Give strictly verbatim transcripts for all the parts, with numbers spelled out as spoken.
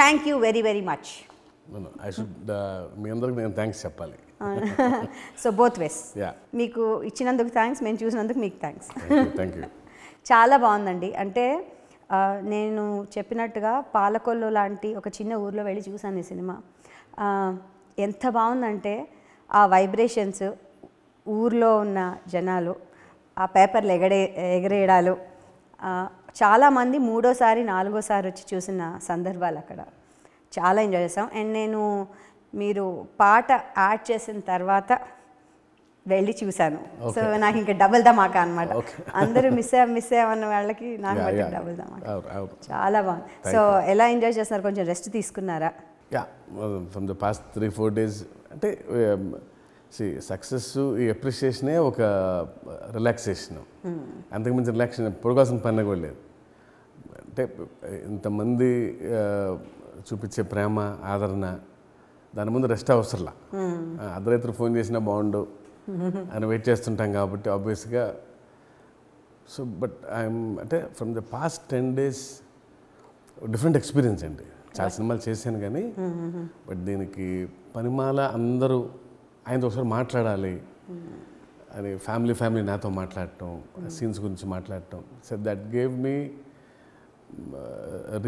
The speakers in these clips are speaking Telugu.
Thank you very, very much. No, no, I should, me andariki nenu thanks cheppali. So both ways. Yeah. Meeku ichinanduku thanks, mem chusinanduku meeku thanks. Thank you, thank you. Chaala baagundi ante nenu cheppinattuga Palakollu laanti oka chinna oorlo velli chusanu ee cinema. Entha baagundante aa vibrations oorlo unna janalu aa paper legade egereedalu chaala mandi moodo sari nalugo sari vachi chusina sandarbhalu akkada. చాలా ఎంజాయ్ చేసాం. అండ్ నేను మీరు పాట యాడ్ చేసిన తర్వాత వెళ్ళి చూశాను. సో నాకు ఇంకా డబుల్ ధమాక అనమాట. అందరూ మిస్ అయ్యా మిస్ అయ్యామన్న వాళ్ళకి నాకు డబుల్ ధమాక. చాలా బాగుంది. సో ఎలా ఎంజాయ్ చేస్తున్నారు? కొంచెం రెస్ట్ తీసుకున్నారా? Yeah, from the past three four days అంటే సక్సెస్ ఈ అప్రిషియేషనే ఒక రిలాక్సేషన్, అంతకుమించి రిలాక్సేషన్ పొడగాల్సిన పని కూడా లేదు. అంటే ఇంతమంది చూపించే ప్రేమ ఆదరణ దాని ముందు రెస్ట్ అవసరంలా. అర్ధరాత్రి ఫోన్ చేసినా బాగుండు అని వెయిట్ చేస్తుంటాం కాబట్టి ఆబ్వియస్గా. సో బట్ ఐఎమ్ అంటే from the past ten days different experience అండి. చాలా సినిమాలు చేశాను కానీ బట్ దీనికి పనిమాల అందరూ ఆయనతో ఒకసారి మాట్లాడాలి అని ఫ్యామిలీ ఫ్యామిలీ నాతో మాట్లాడటం, సీన్స్ గురించి మాట్లాడటం, so that gave me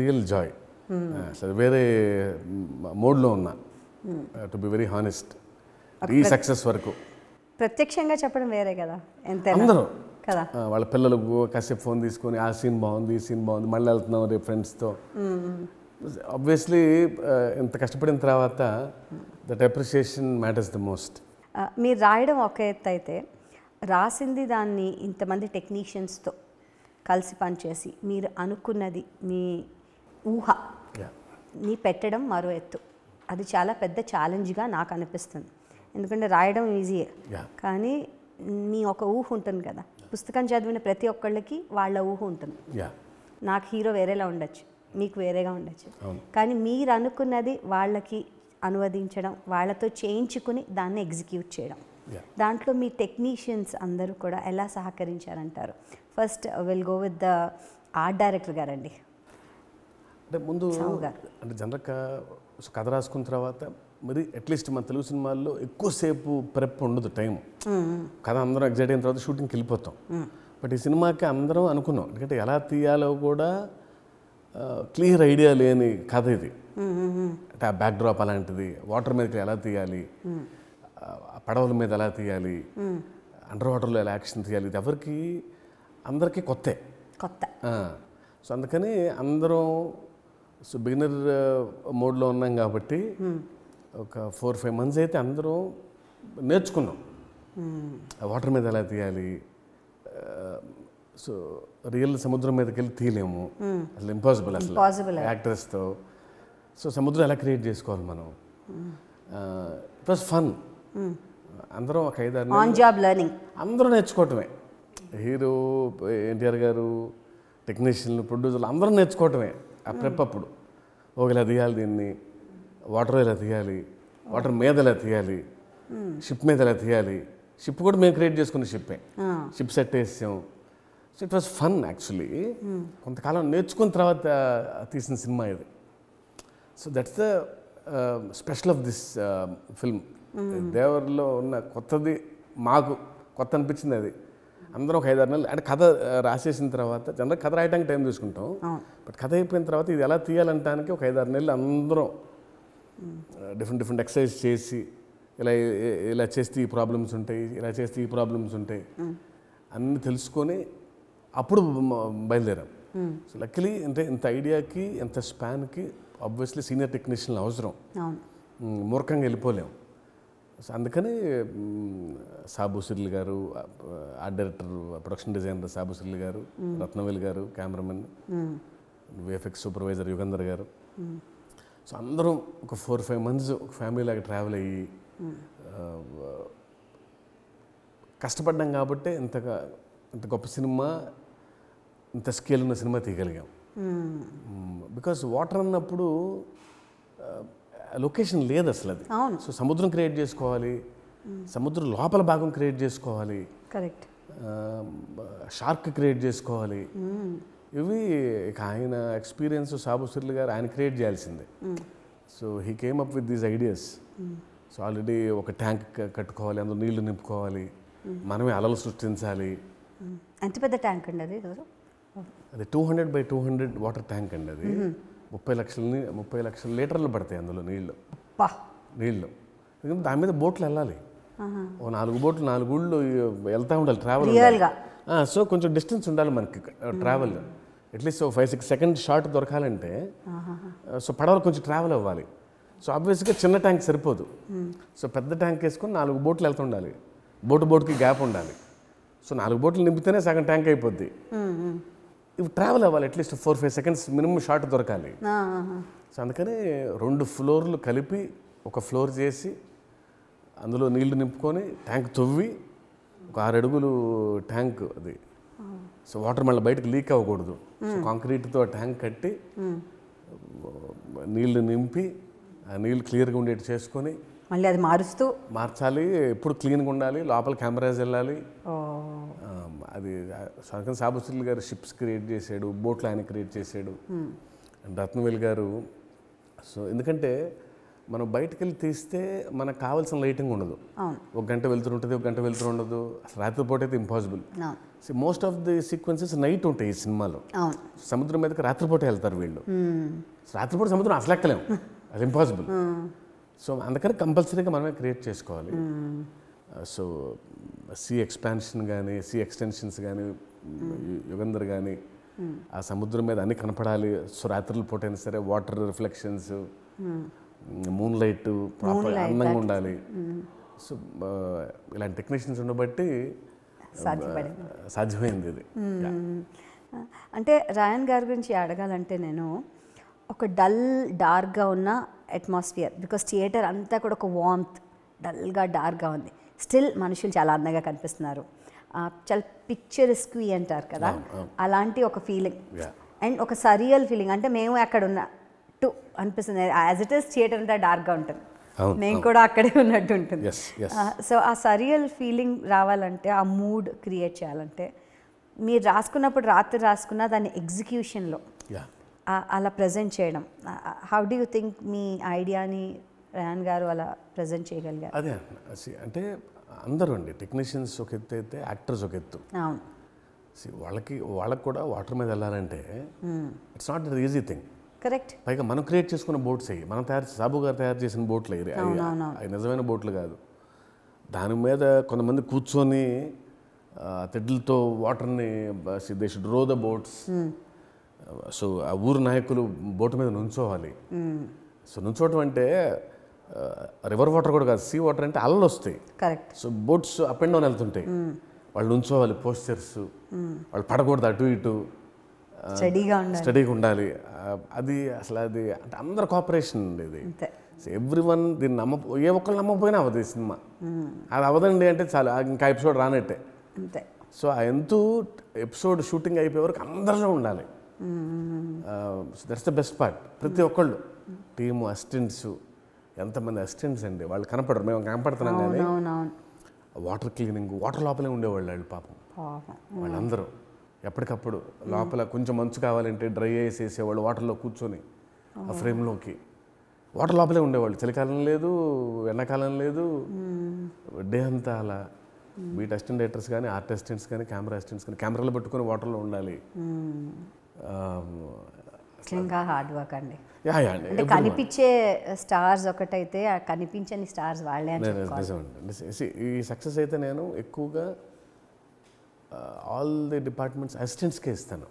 real joy. అసలు వేరే మోడ్లో ఉన్నా, టు బి వెరీ హానెస్ట్. ఈ సక్సెస్ వరకు ప్రత్యక్షంగా చెప్పడం వేరే కదా, అందరూ కదా వాళ్ళ పిల్లలకు కాసేపు ఫోన్ తీసుకొని ఆ సీన్ బాగుంది ఈ సీన్ బాగుంది మళ్ళీ వెళ్తున్నాం రేపు ఫ్రెండ్స్తో. ఆబ్వియస్లీ ఇంత కష్టపడిన తర్వాత that appreciation matters the most. మీరు రాయడం ఒక ఎత్తు అయితే, రాసింది దాన్ని ఇంతమంది టెక్నీషియన్స్తో కలిసి పనిచేసి మీరు అనుకున్నది మీ ఊహ నీ పెట్టడం మరో ఎత్తు. అది చాలా పెద్ద ఛాలెంజ్గా నాకు అనిపిస్తుంది. ఎందుకంటే రాయడం ఈజీయే కానీ నీ ఒక ఊహ ఉంటుంది కదా. పుస్తకం చదివిన ప్రతి ఒక్కళ్ళకి వాళ్ళ ఊహ ఉంటుంది. నాకు హీరో వేరేలా ఉండొచ్చు, నీకు వేరేగా ఉండొచ్చు, కానీ మీరు అనుకున్నది వాళ్ళకి అనువదించడం, వాళ్ళతో చేయించుకుని దాన్ని ఎగ్జిక్యూట్ చేయడం, దాంట్లో మీ టెక్నీషియన్స్ అందరూ కూడా ఎలా సహకరించారంటారు? First will go with the art director గారండి. అంటే ముందు అంటే జనరల్గా కథ రాసుకున్న తర్వాత మరి అట్లీస్ట్ మన తెలుగు సినిమాల్లో ఎక్కువసేపు ప్రెప్ ఉండదు టైం. కథ అందరం ఎగ్జైట్ అయిన తర్వాత షూటింగ్కి వెళ్ళిపోతాం. బట్ ఈ సినిమాకి అందరం అనుకున్నాం, ఎందుకంటే ఎలా తీయాలో కూడా క్లియర్ ఐడియా లేని కథ ఇది. అంటే ఆ బ్యాక్డ్రాప్ అలాంటిది, వాటర్ మీదకి ఎలా తీయాలి, పడవల మీద ఎలా తీయాలి, అండర్ వాటర్లో ఎలా యాక్షన్ తీయాలి, ఇది ఎవరికి అందరికీ కొత్త కొత్త. సో అందుకని అందరం సో బిగినర్ మోడ్లో ఉన్నాం కాబట్టి ఒక ఫోర్ ఫైవ్ మంత్స్ అయితే అందరూ నేర్చుకున్నాం వాటర్ మీద ఎలా తీయాలి. సో రియల్ సముద్రం మీదకి వెళ్ళి తీయలేము, అసలు ఇంపాసిబుల్, అసలు యాక్టర్స్తో. సో సముద్రం ఎలా క్రియేట్ చేసుకోవాలి మనం, ఇట్ వాస్ ఫన్. అందరం ఒక ఐదారు అందరూ నేర్చుకోవటమే, హీరో ఎన్టీఆర్ గారు టెక్నీషియన్లు ప్రొడ్యూసర్లు అందరూ నేర్చుకోవటమే. ఆ ప్రెప్ అప్పుడు ఒక ఇలా తీయాలి దీన్ని, వాటర్ ఎలా తీయాలి, వాటర్ మీద ఎలా తీయాలి, షిప్ మీద ఎలా తీయాలి, షిప్ కూడా మేము క్రియేట్ చేసుకున్న షిప్పే, షిప్ సెట్ వేసాం. So it was fun actually. కొంతకాలం నేర్చుకున్న తర్వాత తీసిన సినిమా ఇది. So that's the special of this film. దేవర్లో ఉన్న కొత్తది మాకు కొత్త అనిపించింది. అది అందరం ఒక ఐదారు నెలలు అంటే కథ రాసేసిన తర్వాత జనరల్ కథ రాయడానికి టైం తీసుకుంటాం, బట్ కథ అయిపోయిన తర్వాత ఇది ఎలా తీయాలంటానికి ఒక ఐదారు నెలలు అందరం డిఫరెంట్ డిఫరెంట్ ఎక్సర్సైజ్ చేసి, ఇలా ఇలా చేస్తే ఈ ప్రాబ్లమ్స్ ఉంటాయి, ఇలా చేస్తే ఈ ప్రాబ్లమ్స్ ఉంటాయి అన్నీ తెలుసుకొని అప్పుడు బయలుదేరాం. సో లక్కలీ అంటే ఇంత ఐడియాకి ఇంత స్పాన్కి ఆబ్వియస్లీ సీనియర్ టెక్నీషియన్లు అవసరం, మూర్ఖంగా వెళ్ళిపోలేము. సో అందుకని సాబు సిరిల్ గారు art director, production designer Sabu Cyril గారు, రత్నవేల్ గారు కెమెరామెన్, విఎఫ్ఎక్స్ సూపర్వైజర్ యుగంధర్ గారు, సో అందరం ఒక ఫోర్ ఫైవ్ మంత్స్ ఒక ఫ్యామిలీ లాగా ట్రావెల్ అయ్యి కష్టపడ్డాం కాబట్టి ఇంతగా ఇంత గొప్ప సినిమా, ఇంత స్కేల్ ఉన్న సినిమా తీయగలిగాం. బికాస్ వాటర్ అన్నప్పుడు లొకేషన్ లేదు అసలు అది. సో సముద్రం క్రియేట్ చేసుకోవాలి, సముద్రం లోపల భాగం క్రియేట్ చేసుకోవాలి, కరెక్ట్, షార్క్ క్రియేట్ చేసుకోవాలి, Ivi kahina experience of Sabu Cyril garu ayana create cheyalsinde. So he came up with these ideas. Mm. So already oka tank kattukovali, andulo neellu nimpukovali, maname alalu srushtinchali. Anta pedda tank andi adi garu. Adi two hundred by two hundred water tank andi adi. thirty lakshalni thirty lakshal లీటర్లు పడతాయి అందులో నీళ్ళు. అబ్బా నీళ్ళు. ఎందుకంటే దాని మీద బోట్లు వెళ్ళాలి. ఓ నాలుగు బోట్లు నాలుగు ఊళ్ళు వెళ్తా ఉండాలి ట్రావెల్. సో కొంచెం డిస్టెన్స్ ఉండాలి మనకి ట్రావెల్. అట్లీస్ట్ ఫైవ్ సిక్స్ సెకండ్ షార్ట్ దొరకాలంటే సో పడవలు కొంచెం ట్రావెల్ అవ్వాలి. సో ఆబ్వియస్గా చిన్న ట్యాంక్ సరిపోదు. సో పెద్ద ట్యాంక్ వేసుకొని నాలుగు బోట్లు వెళ్తుండాలి. బోటు బోట్కి గ్యాప్ ఉండాలి. సో నాలుగు బోట్లు నింపితేనే సగం ట్యాంక్ అయిపోద్ది. ఇవి ట్రావెల్ అవ్వాలి at least four five seconds minimum shot దొరకాలి. సో అందుకని రెండు ఫ్లోర్లు కలిపి ఒక ఫ్లోర్ చేసి అందులో నీళ్లు నింపుకొని ట్యాంక్ తవ్వి ఒక ఆరు అడుగులు ట్యాంక్ అది. సో వాటర్ మళ్ళీ బయటకు లీక్ అవ్వకూడదు. సో కాంక్రీట్తో ట్యాంక్ కట్టి నీళ్లు నింపి ఆ నీళ్ళు క్లియర్గా ఉండేట్టు చేసుకొని మళ్ళీ అది మారుస్తూ మార్చాలి. ఎప్పుడు క్లీన్గా ఉండాలి, లోపల కెమెరాస్ వెళ్ళాలి. అది స్వర్గం సాబు సిరిల్ గారు షిప్స్ క్రియేట్ చేశాడు, బోట్లు ఆయన క్రియేట్ చేశాడు, రత్నవేల్ గారు. సో ఎందుకంటే మనం బయటకు వెళ్ళి తీస్తే మనకు కావాల్సిన లైటింగ్ ఉండదు. ఒక గంట వెళ్తూ ఉంటుంది, ఒక గంట వెళ్తూ ఉండదు. అసలు రాత్రిపూట అయితే impossible. So most of the sequences night ఉంటాయి ఈ సినిమాలో. సముద్రం మీదకి రాత్రిపూట వెళ్తారు వీళ్ళు. రాత్రిపూట సముద్రం అసలు ఎక్కలేము, అది ఇంపాసిబుల్. సో అందుకని కంపల్సరీగా మనమే క్రియేట్ చేసుకోవాలి. సో సీ ఎక్స్పాన్షన్ కానీ సీ ఎక్స్టెన్షన్స్ కానీ యుగంధర్ కానీ ఆ సముద్రం మీద అన్ని కనపడాలి. సో రాత్రులు పూటైనా సరే water reflections, moon light proper అందంగా ఉండాలి. సో ఇలాంటి టెక్నీషియన్స్ ఉండబట్టి సాధ్యమైంది ఇది. అంటే రాయన్ గారి గురించి అడగాలంటే నేను ఒక డల్ డార్క్గా ఉన్న అట్మాస్ఫియర్, బికాస్ థియేటర్ అంతా కూడా ఒక వార్మ్త్ డల్గా డార్క్గా ఉంది. స్టిల్ మనుషులు చాలా అందంగా కనిపిస్తున్నారు. చాలా పిక్చరస్క్వీ అంటారు కదా, అలాంటి ఒక ఫీలింగ్ అండ్ ఒక సరియల్ ఫీలింగ్. అంటే మేము అక్కడ ఉన్నట్టు అనిపిస్తుంది. యాజ్ ఇట్ ఈస్ థియేటర్ అంతా డార్క్గా ఉంటుంది, మేము కూడా అక్కడే ఉన్నట్టు ఉంటుంది. సో ఆ సరియల్ ఫీలింగ్ రావాలంటే, ఆ మూడ్ క్రియేట్ చేయాలంటే, మీరు రాసుకున్నప్పుడు రాత్రి రాసుకున్న దాని ఎగ్జిక్యూషన్లో అలా ప్రజెంట్ చేయడం, హౌ డూ యూ థింక్ మీ ఐడియాని రాయన్ గారు అలా ప్రజెంట్ చేయగలిగారు? అదే అంటే అందరూ అండి, టెక్నీషియన్స్ ఒక ఎత్తు అయితే యాక్టర్స్ ఒక ఎత్తు. వాళ్ళకి వాళ్ళకి కూడా వాటర్ మీద వెళ్ళాలంటే it's not an easy thing. Correct. పైగా మనం క్రియేట్ చేసుకున్న బోట్స్ అయ్యి, మనం తయారు సాబు గారు తయారు చేసిన బోట్లు అయ్యి, అవి నిజమైన బోట్లు కాదు. దాని మీద కొంతమంది కూర్చొని తెడ్లతో వాటర్ని they should row the boats. So ఆ ఊరు నాయకులు బోటు మీద నుంచోవాలి. సో నుంచోవటం అంటే రివర్ వాటర్ కూడా కాదు, సీ వాటర్ అంటే అలలు వస్తాయి. Correct. So boats up and down వెళ్తుంటాయి, వాళ్ళు నుంచోవాలి. పోస్చర్స్ వాళ్ళు పడకూడదు, అటు ఇటు స్టడీగా ఉండాలి. అది అసలు అది అంటే అందరు కోఆపరేషన్ ఉండేది. సో ఎవ్రీ వన్ దీన్ని నమ్మ ఏ ఒక్కరు నమ్మకపోయినా అవ్వదు ఈ సినిమా. అది అవదండి అంటే చాలు, ఇంకా ఎపిసోడ్ రానట్టే. సో ఎంతో ఎపిసోడ్ షూటింగ్ అయిపోయే వరకు అందరిలో ఉండాలి. That's the best part. ప్రతి ఒక్కళ్ళు టీము అసిస్టెంట్స్, ఎంతమంది అసిస్టెంట్స్ అండి, వాళ్ళు కనపడరు. మేము కనపడుతున్నాం కానీ వాటర్ క్లీనింగ్, వాటర్ లోపలే ఉండేవాళ్ళు వాళ్ళు పాపం. వాళ్ళందరూ ఎప్పటికప్పుడు లోపల కొంచెం మంచు కావాలంటే డ్రై ఐస్ వేసేవాళ్ళు వాటర్లో కూర్చొని, ఆ ఫ్రేమ్లోకి వాటర్ లోపలే ఉండేవాళ్ళు. చలికాలం లేదు, ఎండాకాలం లేదు, డే అంతా అలా. బీట్ అసిస్టెంట్ డైరెక్టర్స్ కానీ, ఆర్ట్ అసిస్టెంట్స్ కానీ, కెమెరా అసిస్టెంట్స్ కానీ కెమెరాలో పెట్టుకుని వాటర్లో ఉండాలి. హార్డ్ వర్క్ అండి. అంటే కనిపించే స్టార్స్ ఒకటైతే, కనిపించని స్టార్స్ వాళ్ళే. ఈ సక్సెస్ అయితే నేను ఎక్కువగా ఆల్ ది డిపార్ట్మెంట్స్ అసిస్టెంట్స్కే ఇస్తాను.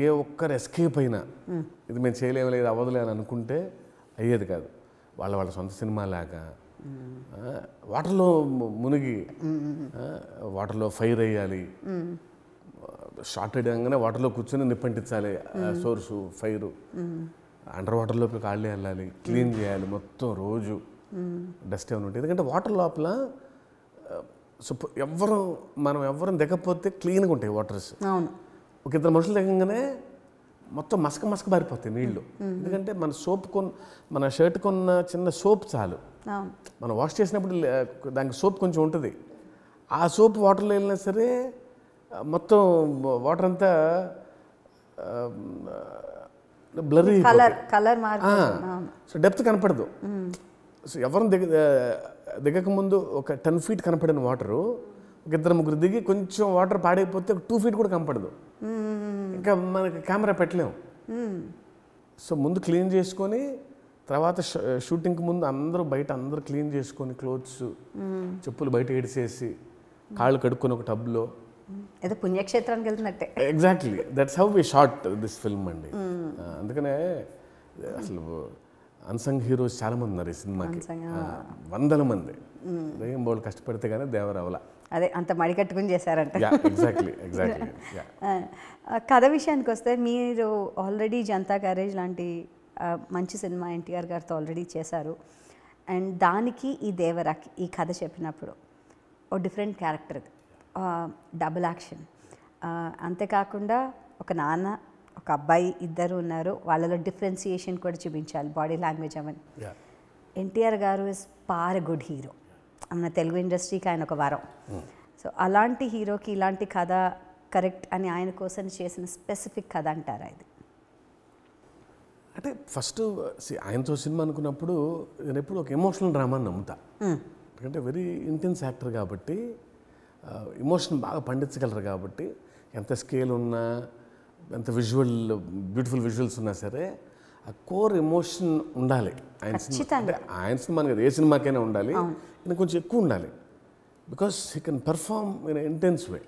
ఏ ఒక్కరు ఎస్కేప్ అయినా ఇది మేము చేయలేము, లేదు అవ్వదులే అని అనుకుంటే అయ్యేది కాదు. వాళ్ళ వాళ్ళ సొంత సినిమా లాగా వాటర్లో మునిగి, వాటర్లో ఫైర్ వేయాలి. షార్ట్ అయ్యంగానే వాటర్లో కూర్చొని నిప్పంటించాలి, సోర్సు ఫైరు. అండర్ వాటర్లోకి కాళ్ళే వెళ్ళాలి, క్లీన్ చేయాలి మొత్తం రోజు. డస్ట్ ఏమైనా ఉంటుంది ఎందుకంటే వాటర్ లోపల. సో ఎవరు మనం ఎవరు దిగకపోతే క్లీన్గా ఉంటాయి వాటర్స్. ఒక ఇద్దరు మనుషులు దిగంగానే మొత్తం మసక మసక బారిపోతాయి నీళ్ళు. ఎందుకంటే మన సోప్ కొన్న మన షర్ట్ కొన్న చిన్న సోప్ చాలు. మనం వాష్ చేసినప్పుడు దానికి సోప్ కొంచెం ఉంటుంది, ఆ సోప్ వాటర్లో వెళ్ళినా సరే మొత్తం వాటర్ అంతా um, uh, blurry color, color mark. Ah. So depth kanapadu. Mm. So evaram diggakamundu oka ten feet kanapadina water iddara muguru digi koncham water paadayipothe two feet kuda kanapadu. Inka manaki camera pettalem. So mundu clean cheskoni tarvata shooting ku mundu andaru bayita andaru clean cheskoni clothes cheppulu bayita edisesi kaalu kadukkoni oka tub lo edo punyakshetraniki veltunatte. Exactly, that's how we shot this film andi. Andukane asalu unsung heroes chaala mandi unnaru cinema ki. Vandala mandi. Dayam bolu kashtaparte gaane Devara avla. అదే అంత మడికట్టుకుని చేశారంట. ఎగ్జాక్ట్లీ ఎగ్జాక్ట్లీ కథ విషయానికి వస్తే మీరు ఆల్రెడీ జనతా గ్యారేజ్ లాంటి మంచి సినిమా ఎన్టీఆర్ గారితో ఆల్రెడీ చేశారు. అండ్ దానికి ఈ దేవరాకి ఈ కథ చెప్పినప్పుడు ఓ డిఫరెంట్ క్యారెక్టర్, డబుల్ యాక్షన్, అంతేకాకుండా ఒక నాన్న ఒక అబ్బాయి ఇద్దరు ఉన్నారు, వాళ్ళలో డిఫరెన్సియేషన్ కూడా చూపించాలి, బాడీ లాంగ్వేజ్ అవన్నీ. ఎన్టీఆర్ గారు ఇస్ పార్ గుడ్ హీరో, మన తెలుగు ఇండస్ట్రీకి ఆయన ఒక వరం. సో అలాంటి హీరోకి ఇలాంటి కథ కరెక్ట్ అని ఆయన కోసం చేసిన స్పెసిఫిక్ కథ అంటారా ఇది? అంటే ఫస్ట్ ఆయనతో సినిమా అనుకున్నప్పుడు నేను ఎప్పుడు ఒక ఎమోషనల్ డ్రామాని నమ్ముతా. ఎందుకంటే వెరీ ఇంటెన్స్ యాక్టర్ కాబట్టి ఎమోషన్ బాగా పండించగలరు కాబట్టి ఎంత స్కేల్ ఉన్నా ఎంత విజువల్ బ్యూటిఫుల్ విజువల్స్ ఉన్నా సరే ఆ కోర్ ఎమోషన్ ఉండాలి. ఆయన సినిమా అంటే ఆయన సినిమా అని కదా, ఏ సినిమాకైనా ఉండాలి, ఇంకా కొంచెం ఎక్కువ ఉండాలి. Because he can perform in intense way,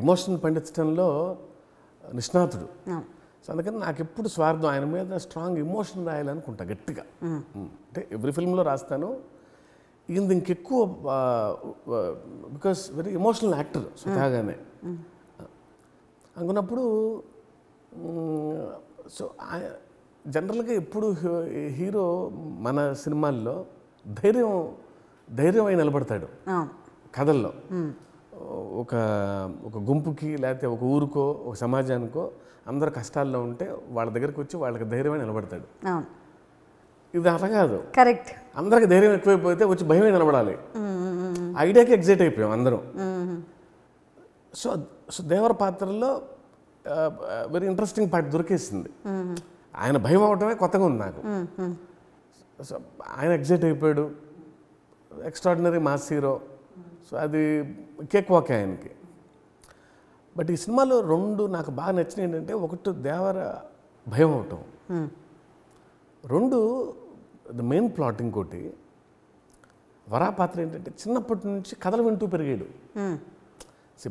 emotion పండించడంలో నిష్ణాతుడు. సో అందుకని నాకు ఎప్పుడు స్వార్థం ఆయన మీద స్ట్రాంగ్ ఎమోషన్ రాయాలనుకుంటా గట్టిగా. అంటే ఎవ్రీ ఫిల్మ్లో రాస్తాను. ఈయన ఇంకెక్కువ బికాస్ వెరీ ఎమోషనల్ యాక్టర్ స్వతహాగానే అనుకున్నప్పుడు. సో జనరల్గా ఎప్పుడు హీరో మన సినిమాల్లో ధైర్యం ధైర్యం అయి నిలబడతాడు కథల్లో. ఒక ఒక గుంపుకి లేకపోతే ఒక ఊరుకో ఒక సమాజానికో అందరు కష్టాల్లో ఉంటే వాళ్ళ దగ్గరకు వచ్చి వాళ్ళకి ధైర్యమై నిలబడతాడు. ఇది అలా కాదు, కరెక్ట్. అందరికి ధైర్యం ఎక్కువైపోతే వచ్చి భయమే నిలబడాలి. ఐడియాకి ఎగ్జైట్ అయిపోయాం అందరం. సో సో దేవర పాత్రలో వెరీ ఇంట్రెస్టింగ్ పార్ట్ దొరికేసింది. ఆయన భయం అవటమే కొత్తగా ఉంది నాకు. సో ఆయన ఎగ్జైట్ అయిపోయాడు, ఎక్స్ట్రాడినరీ మాస్ హీరో. సో అది కేక్ వాకే ఆయనకి. బట్ ఈ సినిమాలో రెండు నాకు బాగా నచ్చినవి ఏంటంటే, ఒకటి దేవర భయం అవటం, రెండు ద మెయిన్ ప్లాట్. ఇంకోటి వరా పాత్ర ఏంటంటే చిన్నప్పటి నుంచి కథలు వింటూ పెరిగాడు.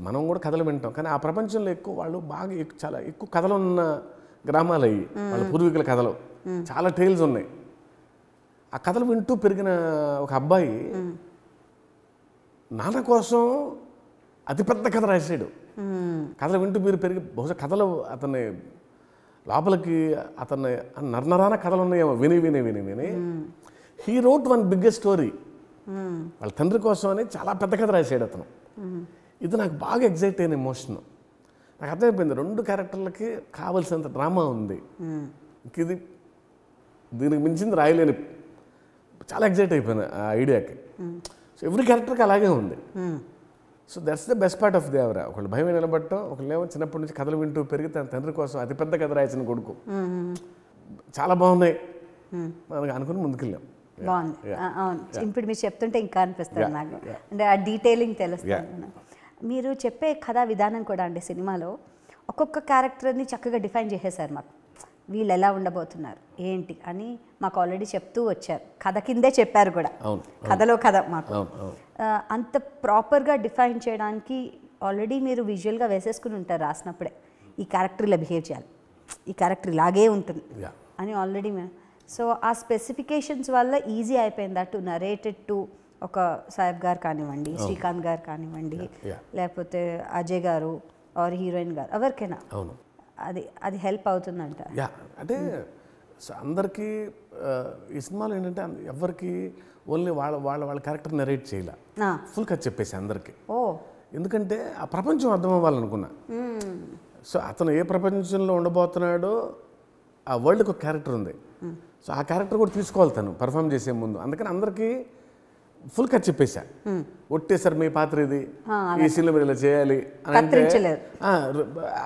మనం కూడా కథలు వింటాం కానీ ఆ ప్రపంచంలో ఎక్కువ వాళ్ళు బాగా చాలా ఎక్కువ కథలు ఉన్న గ్రామాలు అయ్యి వాళ్ళ పూర్వీకుల కథలు చాలా టైల్స్ ఉన్నాయి. ఆ కథలు వింటూ పెరిగిన ఒక అబ్బాయి నాన్న కోసం అతిపెద్ద కథ రాశాడు. కథలు వింటూ మీరు పెరిగి బహుశా కథలు అతన్ని లోపలికి అతన్ని నరనరాన కథలు ఉన్నాయేమో విని విని విని విని he wrote one biggest story. వాళ్ళ తండ్రి కోసం అని చాలా పెద్ద కథ రాశాడు అతను. ఇది నాకు బాగా ఎగ్జైట్ అయిన ఎమోషన్. నాకు అర్థమైపోయింది రెండు క్యారెక్టర్లకి కావాల్సినంత డ్రామా ఉంది, ఇది దీనికి మించింది రాయలేని. చాలా ఎగ్జైట్ అయిపోయాను ఆ ఐడియాకి. సో ఎవ్రీ క్యారెక్టర్కి అలాగే ఉంది. So that's the best part of Devara. ఒకళ్ళు భయం నిలబడటం, ఒకళ్ళేమో చిన్నప్పటి నుంచి కథలు వింటూ పెరిగి తన తండ్రి కోసం అతిపెద్ద కథ రాసిన కొడుకు. చాలా బాగున్నాయి మనకు అనుకుని ముందుకెళ్ళాం. బాగుంది. ఇప్పుడు మీరు చెప్తుంటే ఇంకా అనిపిస్తుంది నాకు, అంటే ఆ డీటెయిలింగ్ తెలుస్తుంది. మీరు చెప్పే కథా విధానం కూడా అండి, సినిమాలో ఒక్కొక్క క్యారెక్టర్ని చక్కగా డిఫైన్ చేసేసారు మాకు. వీళ్ళు ఎలా ఉండబోతున్నారు ఏంటి అని మాకు ఆల్రెడీ చెప్తూ వచ్చారు, కథ కిందే చెప్పారు కూడా, కథలో కథ మాకు. అంత ప్రాపర్గా డిఫైన్ చేయడానికి ఆల్రెడీ మీరు విజువల్గా వేసేసుకుని ఉంటారు రాసినప్పుడే, ఈ క్యారెక్టర్ ఇలా బిహేవ్ చేయాలి, ఈ క్యారెక్టర్ ఇలాగే ఉంటుంది అని ఆల్రెడీ. సో ఆ స్పెసిఫికేషన్స్ వల్ల ఈజీ అయిపోయింది టు నరేటెడ్ టు ఒక సాహెబ్ గారు కానివ్వండి, శ్రీకాంత్ గారు కానివ్వండి, లేకపోతే అజయ్ గారు ఆర్ హీరోయిన్ గారు ఎవరికైనా. అవును, అది అది హెల్ప్ అవుతుందంట. యా, అంటే అందరికీ ఈ సినిమాలో ఏంటంటే ఎవరికి ఓన్లీ వాళ్ళ వాళ్ళ వాళ్ళ క్యారెక్టర్ నరేట్ చేయాల, ఫుల్ కట్ చెప్పేసి అందరికీ. ఓ, ఎందుకంటే ఆ ప్రపంచం అర్థం అవ్వాలనుకున్నా. సో అతను ఏ ప్రపంచంలో ఉండబోతున్నాడో ఆ వరల్డ్కి ఒక క్యారెక్టర్ ఉంది. సో ఆ క్యారెక్టర్ కూడా తీసుకోవాలి తను పర్ఫామ్ చేసే ముందు. అందుకని అందరికీ ఫుల్ కట్ చెప్పేసా, ఒట్టేసారి మీ పాత్ర ఇది, ఈ సీన్లో మీరు ఇలా చేయాలి అని.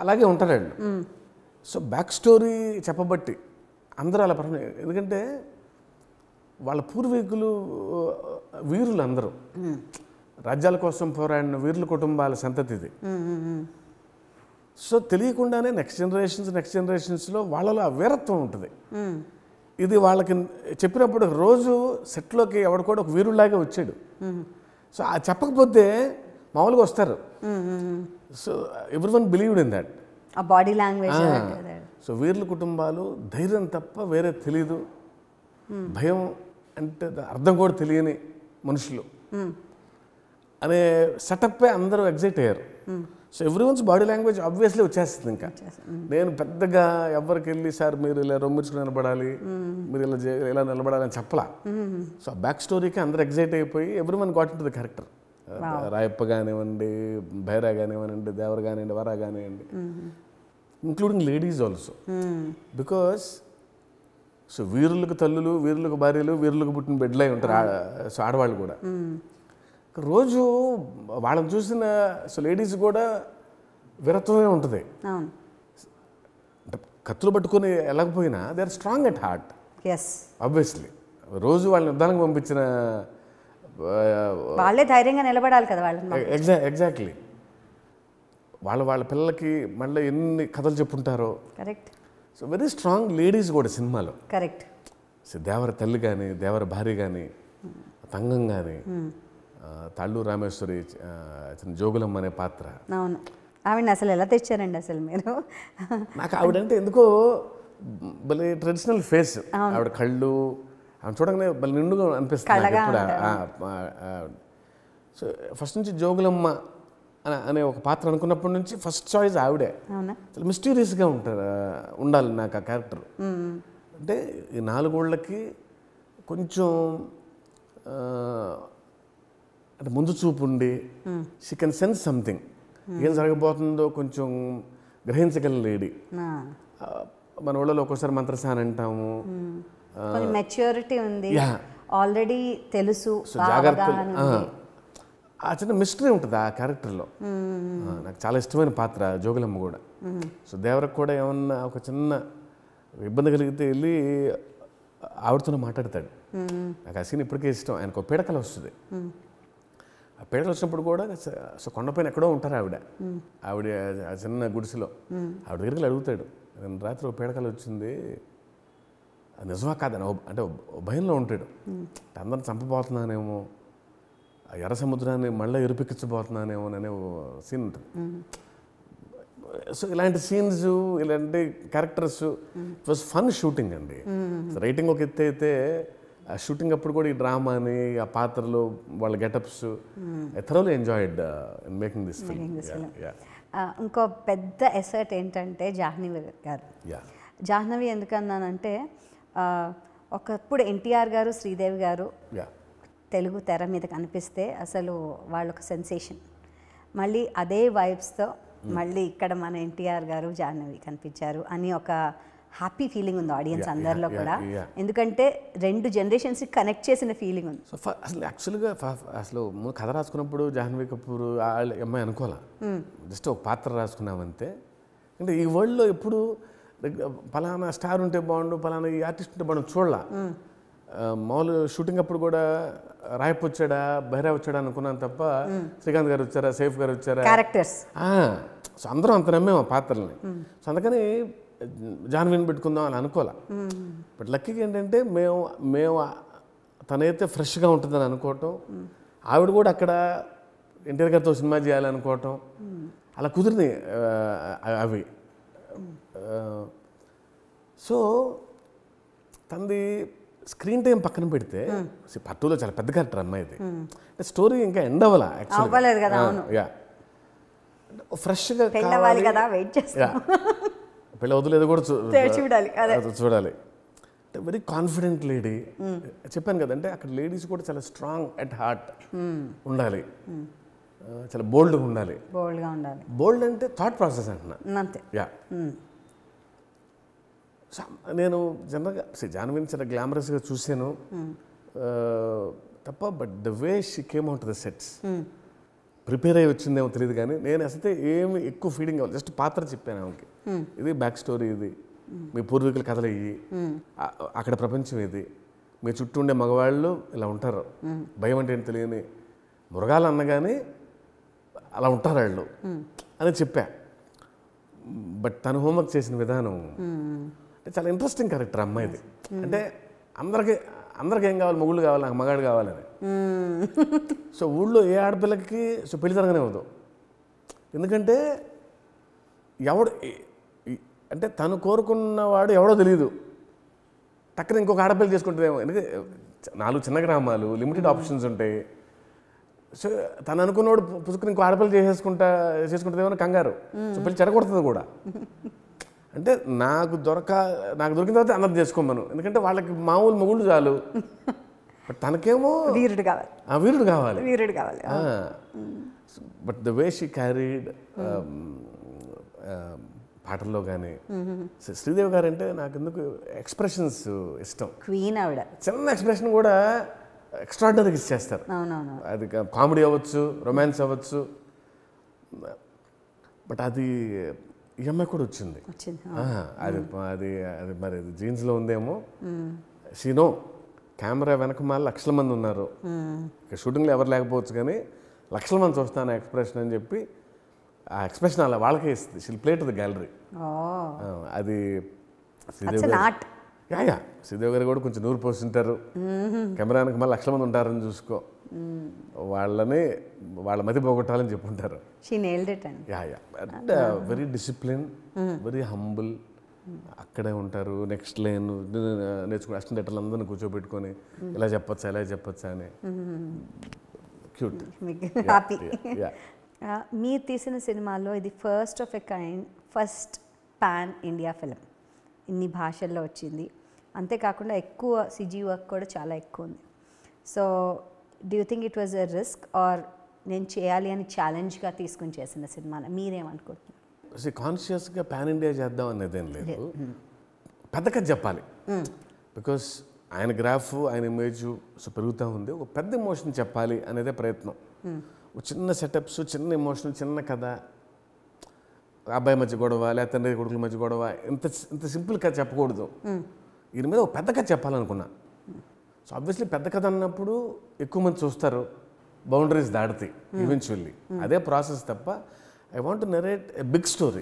అలాగే ఉంటారు వాళ్ళు. So backstory చెప్పబట్టి అందరూ అలా పర్ఫామ్ ఎందుకంటే వాళ్ళ పూర్వీకులు వీరులు అందరూ రాజ్యాల కోసం పోరాడిన వీరుల కుటుంబాల సంతతిది. సో తెలియకుండానే నెక్స్ట్ జనరేషన్స్ నెక్స్ట్ జనరేషన్స్లో వాళ్ళలో ఆ వీరత్వం ఉంటుంది. ఇది వాళ్ళకి చెప్పినప్పుడు రోజు సెట్లోకి ఎవడు కూడా ఒక వీరులాగా వచ్చాడు. సో ఆ చెప్పకపోతే మామూలుగా వస్తారు. So every one believed in that. ఆ బాడీ లాంగ్వేజ్. సో వీరుల కుటుంబాలు ధైర్యం తప్ప వేరే తెలియదు, భయం అంటే అర్థం కూడా తెలియని మనుషులు అనే సెటప్పే అందరూ ఎగ్జైట్ అయ్యారు. So everyone's body language obviously వచ్చేస్తుంది. ఇంకా నేను పెద్దగా ఎవరికి వెళ్ళి సార్ మీరు ఇలా రొమ్మించుకుని నిలబడాలి, మీరు ఇలా ఇలా నిలబడాలి అని చెప్పలా. సో ఆ బ్యాక్ స్టోరీకి అందరు ఎగ్జైట్ అయిపోయి every one got into the character. Rayappa కానివ్వండి, భైరా కానివ్వండి, దేవర కానివ్వండి, వరా కానివ్వండి, including ladies also. Because so వీరులకు తల్లులు, వీరులకు భార్యలు, వీరులకు పుట్టిన బిడ్డలై ఉంటారు. సో ఆడవాళ్ళు కూడా రోజు వాళ్ళని చూసిన సో లేడీస్ కూడా వీరత్వమే ఉంటుంది. అంటే కత్తులు పట్టుకుని వెళ్ళకపోయినా they are strong at heart. Obviously రోజు వాళ్ళని యుద్ధానికి పంపించిన వాళ్ళే ధైర్యంగా నిలబడాలి కదా వాళ్ళని. ఎగ్జా ఎగ్జాక్ట్లీ వాళ్ళ వాళ్ళ పిల్లలకి మళ్ళీ ఎన్ని కథలు చెప్పుంటారో. Correct. So very strong ladies కూడా సినిమాలో. కరెక్ట్. సో దేవర తల్లి కానీ, దేవర భార్య కానీ, తంగం కానీ, తాళ్ళు రామేశ్వరి జోగులమ్మ అనే పాత్ర. అవును, ఆవిడ అసలు ఎలా తెచ్చారండి అసలు మీరు? నాకు ఆవిడంటే ఎందుకో భలే ట్రెడిషనల్ ఫేస్, ఆవిడ కళ్ళు ఆవిడ చూడగానే భలే నిండుగా అనిపిస్తుంది. సో ఫస్ట్ నుంచి జోగులమ్మ అనే ఒక పాత్ర అనుకున్నప్పటి నుంచి ఫస్ట్ చాయిస్ ఆవిడే. అసలు మిస్టీరియస్గా ఉంటారు ఉండాలి నాకు ఆ క్యారెక్టర్ అంటే. ఈ నాలుగోళ్ళకి కొంచెం అంటే ముందు చూపు ఉండి షీ కెన్ సెన్స్ సంథింగ్, ఏం జరగబోతుందో కొంచెం గ్రహించగల లేడీ. మన ఊళ్ళలో ఒక్కోసారి మంత్రసాని అంటాము. మెచ్యూరిటీ ఉంది ఆల్రెడీ, తెలుసు జాగ్రత్త. ఆ చిన్న మిస్టరీ ఉంటుంది ఆ క్యారెక్టర్లో. నాకు చాలా ఇష్టమైన పాత్ర జోగులమ్మ కూడా. సో దేవరకు కూడా ఏమన్నా ఒక చిన్న ఇబ్బంది కలిగితే వెళ్ళి ఆవిడతోనే మాట్లాడతాడు. నాకు ఆ సీన్ ఇప్పటికే ఇష్టం. ఆయనకు పీడకలు వస్తుంది. ఆ పేడలు వచ్చినప్పుడు కూడా సో కొండపైన ఎక్కడో ఉంటారు ఆవిడ, ఆవిడ ఆ చిన్న గుడిసెలో. ఆవిడ దగ్గరికి అడుగుతాడు, నేను రాత్రి పేడకలు వచ్చింది అది నిజమా కాదని. అంటే భయంలో ఉంటాడు, అందరం చంపబోతున్నానేమో, ఎర్ర సముద్రాన్ని మళ్ళీ ఎరుపెక్కించబోతున్నానేమో అనే సీన్ ఉంటుంది. సో ఇలాంటి సీన్స్, ఇలాంటి characters it was fun shooting అండి. రైటింగ్ ఒక ఎత్తు అయితే ఆ షూటింగ్ అప్పుడు కూడా ఈ డ్రామాని, ఆ పాత్రలు, వాళ్ళ getups, I thoroughly enjoyed in making this film. ఇంకో పెద్ద ఎసర్ట్ ఏంటంటే జాహ్నవి గారు. జాహ్నవి ఎందుకన్నానంటే ఒకప్పుడు ఎన్టీఆర్ గారు, శ్రీదేవి గారు తెలుగు తెర మీద కనిపిస్తే అసలు వాళ్ళొక సెన్సేషన్. మళ్ళీ అదే వైబ్స్తో మళ్ళీ ఇక్కడ మన ఎన్టీఆర్ గారు, జాహ్నవి కనిపించారు అని ఒక హ్యాపీ ఫీలింగ్ ఉంది ఆడియన్స్ అందరిలో కూడా. ఎందుకంటే రెండు జనరేషన్స్ కనెక్ట్ చేసిన ఫీలింగ్ ఉంది. సో అసలు యాక్చువల్గా అసలు కథ రాసుకున్నప్పుడు జాహ్నవి కపూర్ అమ్మాయి అనుకోలే, జస్ట్ ఒక పాత్ర రాసుకున్నామంతే. అంటే ఈ వరల్డ్లో ఎప్పుడు పలానా స్టార్ ఉంటే బాగుండు, పలానా ఈ ఆర్టిస్ట్ ఉంటే బాగుండు చూడలా. మామూలు షూటింగ్ అప్పుడు కూడా రాయప్ వచ్చాడా, బైరా వచ్చాడా అనుకున్నాను తప్ప శ్రీకాంత్ గారు వచ్చారా, సైఫ్ గారు వచ్చారా, క్యారెక్టర్స్. సో అందరం అంత నమ్మేమో పాత్రల్ని. సో అందుకని జాహ్నవిని పెట్టుకుందాం అని అనుకోలే. బట్ లక్కీగా ఏంటంటే మేము మేము తనైతే ఫ్రెష్గా ఉంటుందని అనుకోవటం, ఆవిడ కూడా అక్కడ ఎన్టీఆర్ గారితో సినిమా చేయాలనుకోవటం, అలా కుదిరింది అవి. సో తనది స్క్రీన్ టైం పక్కన పెడితే పార్ట్ టూలో చాలా పెద్ద క్యారెక్టర్ అమ్మాయిది. అంటే స్టోరీ ఇంకా ఎండ్ అవ్వలా యాక్చువల్గా. ఫ్రెష్గా పిల్ల వదిలేదు కూడా చూడాలి చూడాలి అంటే వెరీ కాన్ఫిడెంట్ లేడీ. చెప్పాను కదంటే అక్కడ లేడీస్ కూడా చాలా స్ట్రాంగ్ అట్ హార్ట్ ఉండాలి, చాలా బోల్డ్గా ఉండాలి. బోల్డ్గా ఉండాలి. బోల్డ్ అంటే థాట్ ప్రాసెస్ అంటున్నా అంతే. యా నేను జనరల్గా జాహ్నవిని చాలా గ్లామరస్గా చూశాను తప్ప, but the way she came out the sets prepare ayi vachindemo teliyadu gaani nenu asante em ekku feeding avval just paatra cheppanu avaniki idi back story idi mee purvikulu kadala idi akada prapancham idi mee chuttu unde magavaallu ila untaru bayam ante enti teliyani muragalu anna gaani ala untaru allu ani cheppa but tanu homework chesina vidhanam it's an interesting character amma idi ante andariki అందరికి ఏం కావాలి మొగుళ్ళు కావాలి నాకు మగాడు కావాలని సో ఊళ్ళో ఏ ఆడపిల్లకి సో పెళ్లి జరగనే అవ్వదు ఎందుకంటే ఎవడు అంటే తను కోరుకున్నవాడు ఎవడో తెలియదు టక్కన ఇంకొక ఆడపిల్ల చేసుకుంటుందేమో ఎందుకంటే నాలుగు చిన్న గ్రామాలు లిమిటెడ్ ఆప్షన్స్ ఉంటాయి సో తను అనుకున్నవాడు పుసుకుని ఇంకో ఆడపిల్ల చేసేసుకుంటా చేసుకుంటుందేమో కంగారు సో పెళ్లి చెడగొడుతుంది కూడా అంటే నాకు దొరక నాకు దొరికిన తర్వాత అందరు చేసుకోమను ఎందుకంటే వాళ్ళకి మామూలు మొగుళ్ళు చాలు బట్ తనకేమో వీరుడు కావాలి ఆ వీరుడు కావాలి వీరుడు కావాలి but the way she carried పాటల్లో కానీ శ్రీదేవి గారు అంటే నాకు ఎందుకు ఎక్స్ప్రెషన్స్ ఇష్టం క్వీన్ ఆవిడ చిన్న ఎక్స్ప్రెషన్ కూడా ఎక్స్ట్రాడినరీగా ఇచ్చేస్తారు అది కామెడీ అవ్వచ్చు రొమాన్స్ అవ్వచ్చు బట్ అది ఈ అమ్మాయి కూడా వచ్చింది అది అది అది మరి జీన్స్లో ఉందేమో సీనో కెమెరా వెనక మా లక్షల మంది ఉన్నారు ఇక షూటింగ్లో ఎవరు లేకపోవచ్చు కానీ లక్షల మంది చూస్తాను ఎక్స్ప్రెషన్ అని చెప్పి ఆ ఎక్స్ప్రెషన్ అలా వాళ్ళకే ఇస్తుంది షీల్ ప్లేట్ ది గ్యాలరీ అది యా శ్రీదేవి గారు కూడా కొంచెం నూరు పోస్తుంటారు కెమెరా వెనక మా లక్షల మంది ఉంటారని చూసుకో వాళ్ళని వాళ్ళ మధ్య పోగొట్టాలని చెప్పుంటారు వెరీ డిసిప్లిన్ వెరీ హంబుల్ అక్కడే ఉంటారు నెక్స్ట్ లైన్ నేర్చుకుని అసిస్టెంట్ డైరెక్టర్లు అందరిని కూర్చోబెట్టుకొని ఇలా చెప్పచ్చా ఇలా చెప్పచ్చా అని క్యూట్ మీరు తీసిన సినిమాలో ఇది first of a kind first pan India film ఇన్ని భాషల్లో వచ్చింది అంతేకాకుండా ఎక్కువ సిజీ వర్క్ కూడా చాలా ఎక్కువ ఉంది so Do you think it was a risk or నేను చేయాలి అని ఛాలెంజ్గా తీసుకుని చేసిన సినిమా మీరేమనుకుంటున్నారు కాన్షియస్గా పాన్ ఇండియా చేద్దాం అనేది ఏం లేదు పెద్ద కథ చెప్పాలి బికాస్ ఆయన గ్రాఫ్ ఆయన ఇమేజ్ సో పెరుగుతూ ఉంది ఒక పెద్ద ఎమోషన్ చెప్పాలి అనేదే ప్రయత్నం ఒక చిన్న సెటప్స్ చిన్న ఎమోషన్ చిన్న కథ అబ్బాయి మధ్య గొడవ లేదా తండ్రి కొడుకుల మధ్య గొడవ ఇంత ఇంత సింపుల్ కథ చెప్పకూడదు దీని మీద ఒక పెద్ద కథ చెప్పాలనుకున్నా సో ఆబ్వియస్లీ పెద్ద కథ అన్నప్పుడు ఎక్కువ మంది చూస్తారు బౌండరీస్ దాటితే ఈవెన్చువల్లీ అదే ప్రాసెస్ తప్ప I want to narrate a big story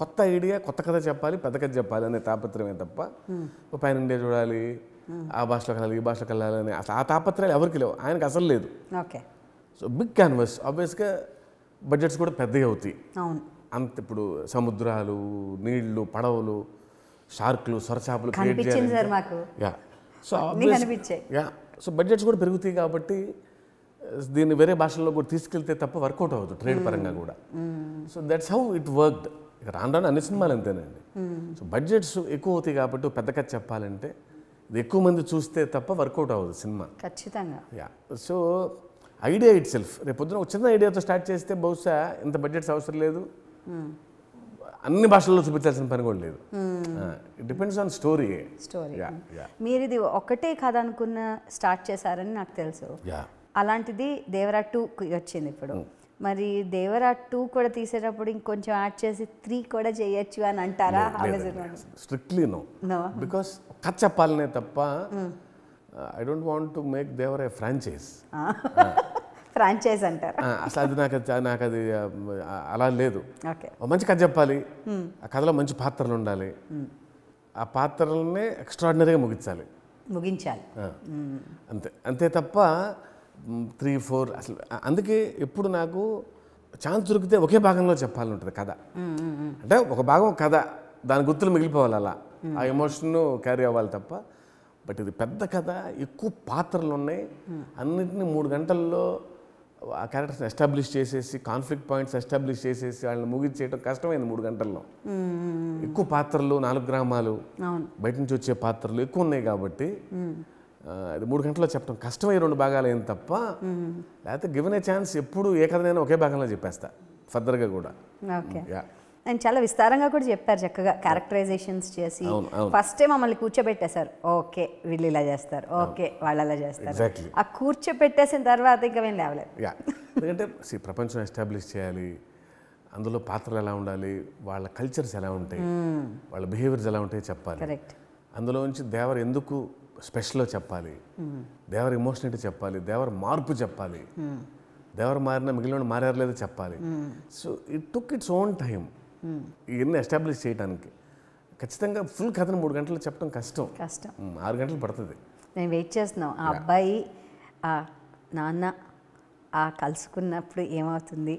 కొత్త ఐడియా కొత్త కథ చెప్పాలి పెద్ద కథ చెప్పాలి అనే తాపత్రమే తప్ప పాన్ ఇండియా చూడాలి ఆ భాషలోకి వెళ్ళాలి ఈ భాషలోకి వెళ్ళాలి అని ఆ తాపత్రాలు ఎవరికి లేవు ఆయనకు అసలు లేదు ఓకే సో బిగ్ క్యాన్వాస్ ఆబ్వియస్గా బడ్జెట్స్ కూడా పెద్దవి అవుతాయి అంత ఇప్పుడు సముద్రాలు నీళ్లు పడవలు షార్క్లు సొరచాపలు యా సో సో బడ్జెట్స్ కూడా పెరుగుతాయి కాబట్టి దీన్ని వేరే భాషల్లో కూడా తీసుకెళ్తే తప్ప వర్కౌట్ అవ్వదు ట్రేడ్ పరంగా కూడా so that's how it worked ఇక రాను రాను అన్ని సినిమాలు అంతేనండి సో బడ్జెట్స్ ఎక్కువ అవుతాయి కాబట్టి పెద్ద కథ చెప్పాలంటే ఇది ఎక్కువ మంది చూస్తే తప్ప వర్కౌట్ అవ్వదు సినిమా ఖచ్చితంగా yeah so idea itself రేపు పొద్దున ఒక చిన్న ఐడియాతో స్టార్ట్ చేస్తే బహుశా ఇంత బడ్జెట్స్ అవసరం లేదు అన్ని భాషల్లో చూపించాల్సిన పని కూడా లేదు డిపెండ్స్ ఆన్ స్టోరీ స్టోరీ మీరు ఇది ఒకటే కథ అనుకున్న స్టార్ట్ చేశారని నాకు తెలుసు అలాంటిది దేవరా టూ వచ్చింది ఇప్పుడు మరి దేవరా టూ కూడా తీసేటప్పుడు ఇంకొంచెం యాడ్ చేసి త్రీ కూడా చేయొచ్చు అని అంటారా స్ట్రిక్ట్లీ నో బికాస్ కథ చెప్పాలనే తప్ప I don't want to make Devara a franchise franchise అంటారు అసలు అది నాకు నాకు అది అలా లేదు మంచి కథ చెప్పాలి ఆ కథలో మంచి పాత్రలు ఉండాలి ఆ పాత్రలనే ఎక్స్ట్రాడినరీగా ముగించాలి ముగించాలి అంతే అంతే తప్ప త్రీ ఫోర్ అసలు అందుకే ఎప్పుడు నాకు ఛాన్స్ దొరికితే ఒకే భాగంలో చెప్పాలని ఉంటుంది కథ అంటే ఒక భాగం కథ దాని గుర్తులు మిగిలిపోవాలి అలా ఆ ఎమోషన్ క్యారీ అవ్వాలి తప్ప బట్ ఇది పెద్ద కథ ఎక్కువ పాత్రలు ఉన్నాయి అన్నింటినీ మూడు గంటల్లో ఆ క్యారెక్టర్స్ని ఎస్టాబ్లిష్ చేసేసి కాన్ఫ్లిక్ట్ పాయింట్స్ ఎస్టాబ్లిష్ చేసేసి వాళ్ళని ముగించేయడం కష్టమైంది మూడు గంటల్లో ఎక్కువ పాత్రలు నాలుగు గ్రామాలు బయట నుంచి వచ్చే పాత్రలు ఎక్కువ ఉన్నాయి కాబట్టి అది మూడు గంటల్లో చెప్పడం కష్టమై రెండు భాగాలు అయింది తప్ప లేకపోతే గివెన్ ఏ ఛాన్స్ ఎప్పుడు ఏ కథనైనా ఒకే భాగంలో చెప్పేస్తా ఫర్దర్గా కూడా అండ్ చాలా విస్తారంగా కూడా చెప్పారు చక్కగా క్యారెక్టరైజేషన్స్ చేసి ఫస్ట్ టైం మమ్మల్ని కూర్చోబెట్టేశారు ఓకే వీళ్ళు ఇలా చేస్తారు ఓకే వాళ్ళు అలా చేస్తారు ఆ కూర్చోబెట్టేసిన తర్వాత ఇంకా మేము లేవలేదు ఎందుకంటే సి ప్రపంచం ఎస్టాబ్లిష్ చేయాలి, అందులో పాత్రలు ఎలా ఉండాలి, వాళ్ళ కల్చర్స్ ఎలా ఉంటాయి, వాళ్ళ బిహేవియర్స్ ఎలా ఉంటాయో చెప్పాలి. అందులో నుంచి దేవర్ ఎందుకు స్పెషల్లో చెప్పాలి, దేవర్ ఎమోషనల్ చెప్పాలి, దేవర్ మార్పు చెప్పాలి, దేవర్ మారిన మిగిలిన మారారు లేదో చెప్పాలి. So it took its own time ఇవన్నీ ఎస్టాబ్లిష్ చేయడానికి. ఖచ్చితంగా ఫుల్ కథను మూడు గంటలు చెప్పడం కష్టం, కష్టం ఆరు గంటలు పడుతుంది. నేను వెయిట్ చేస్తున్నాం ఆ అబ్బాయి ఆ నాన్న ఆ కలుసుకున్నప్పుడు ఏమవుతుంది,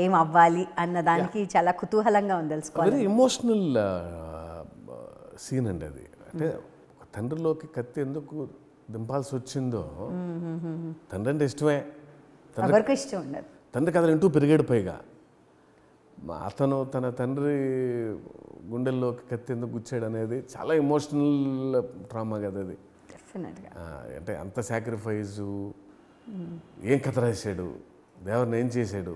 ఏం అవ్వాలి అన్న దానికి చాలా కుతూహలంగా ఉంది తెలుసుకోవాలి. ఎమోషనల్ సీన్ అండి అది. అంటే తండ్రిలోకి కత్తి ఎందుకు దింపాల్సి వచ్చిందో, తండ్రి అంటే ఇష్టమే, తండ్రి ఇష్టం ఉండదు, తండ్రి కథలు ఇంటూ పెరిగాడు. పైగా అతను తన తండ్రి గుండెల్లోకి కత్తి ఎందుకు గుచ్చాడు అనేది చాలా ఎమోషనల్ ట్రామా కదా అది. అంటే అంత సాక్రిఫైజు, ఏం కథ రాశాడు, దేవర్ని ఏం చేశాడు,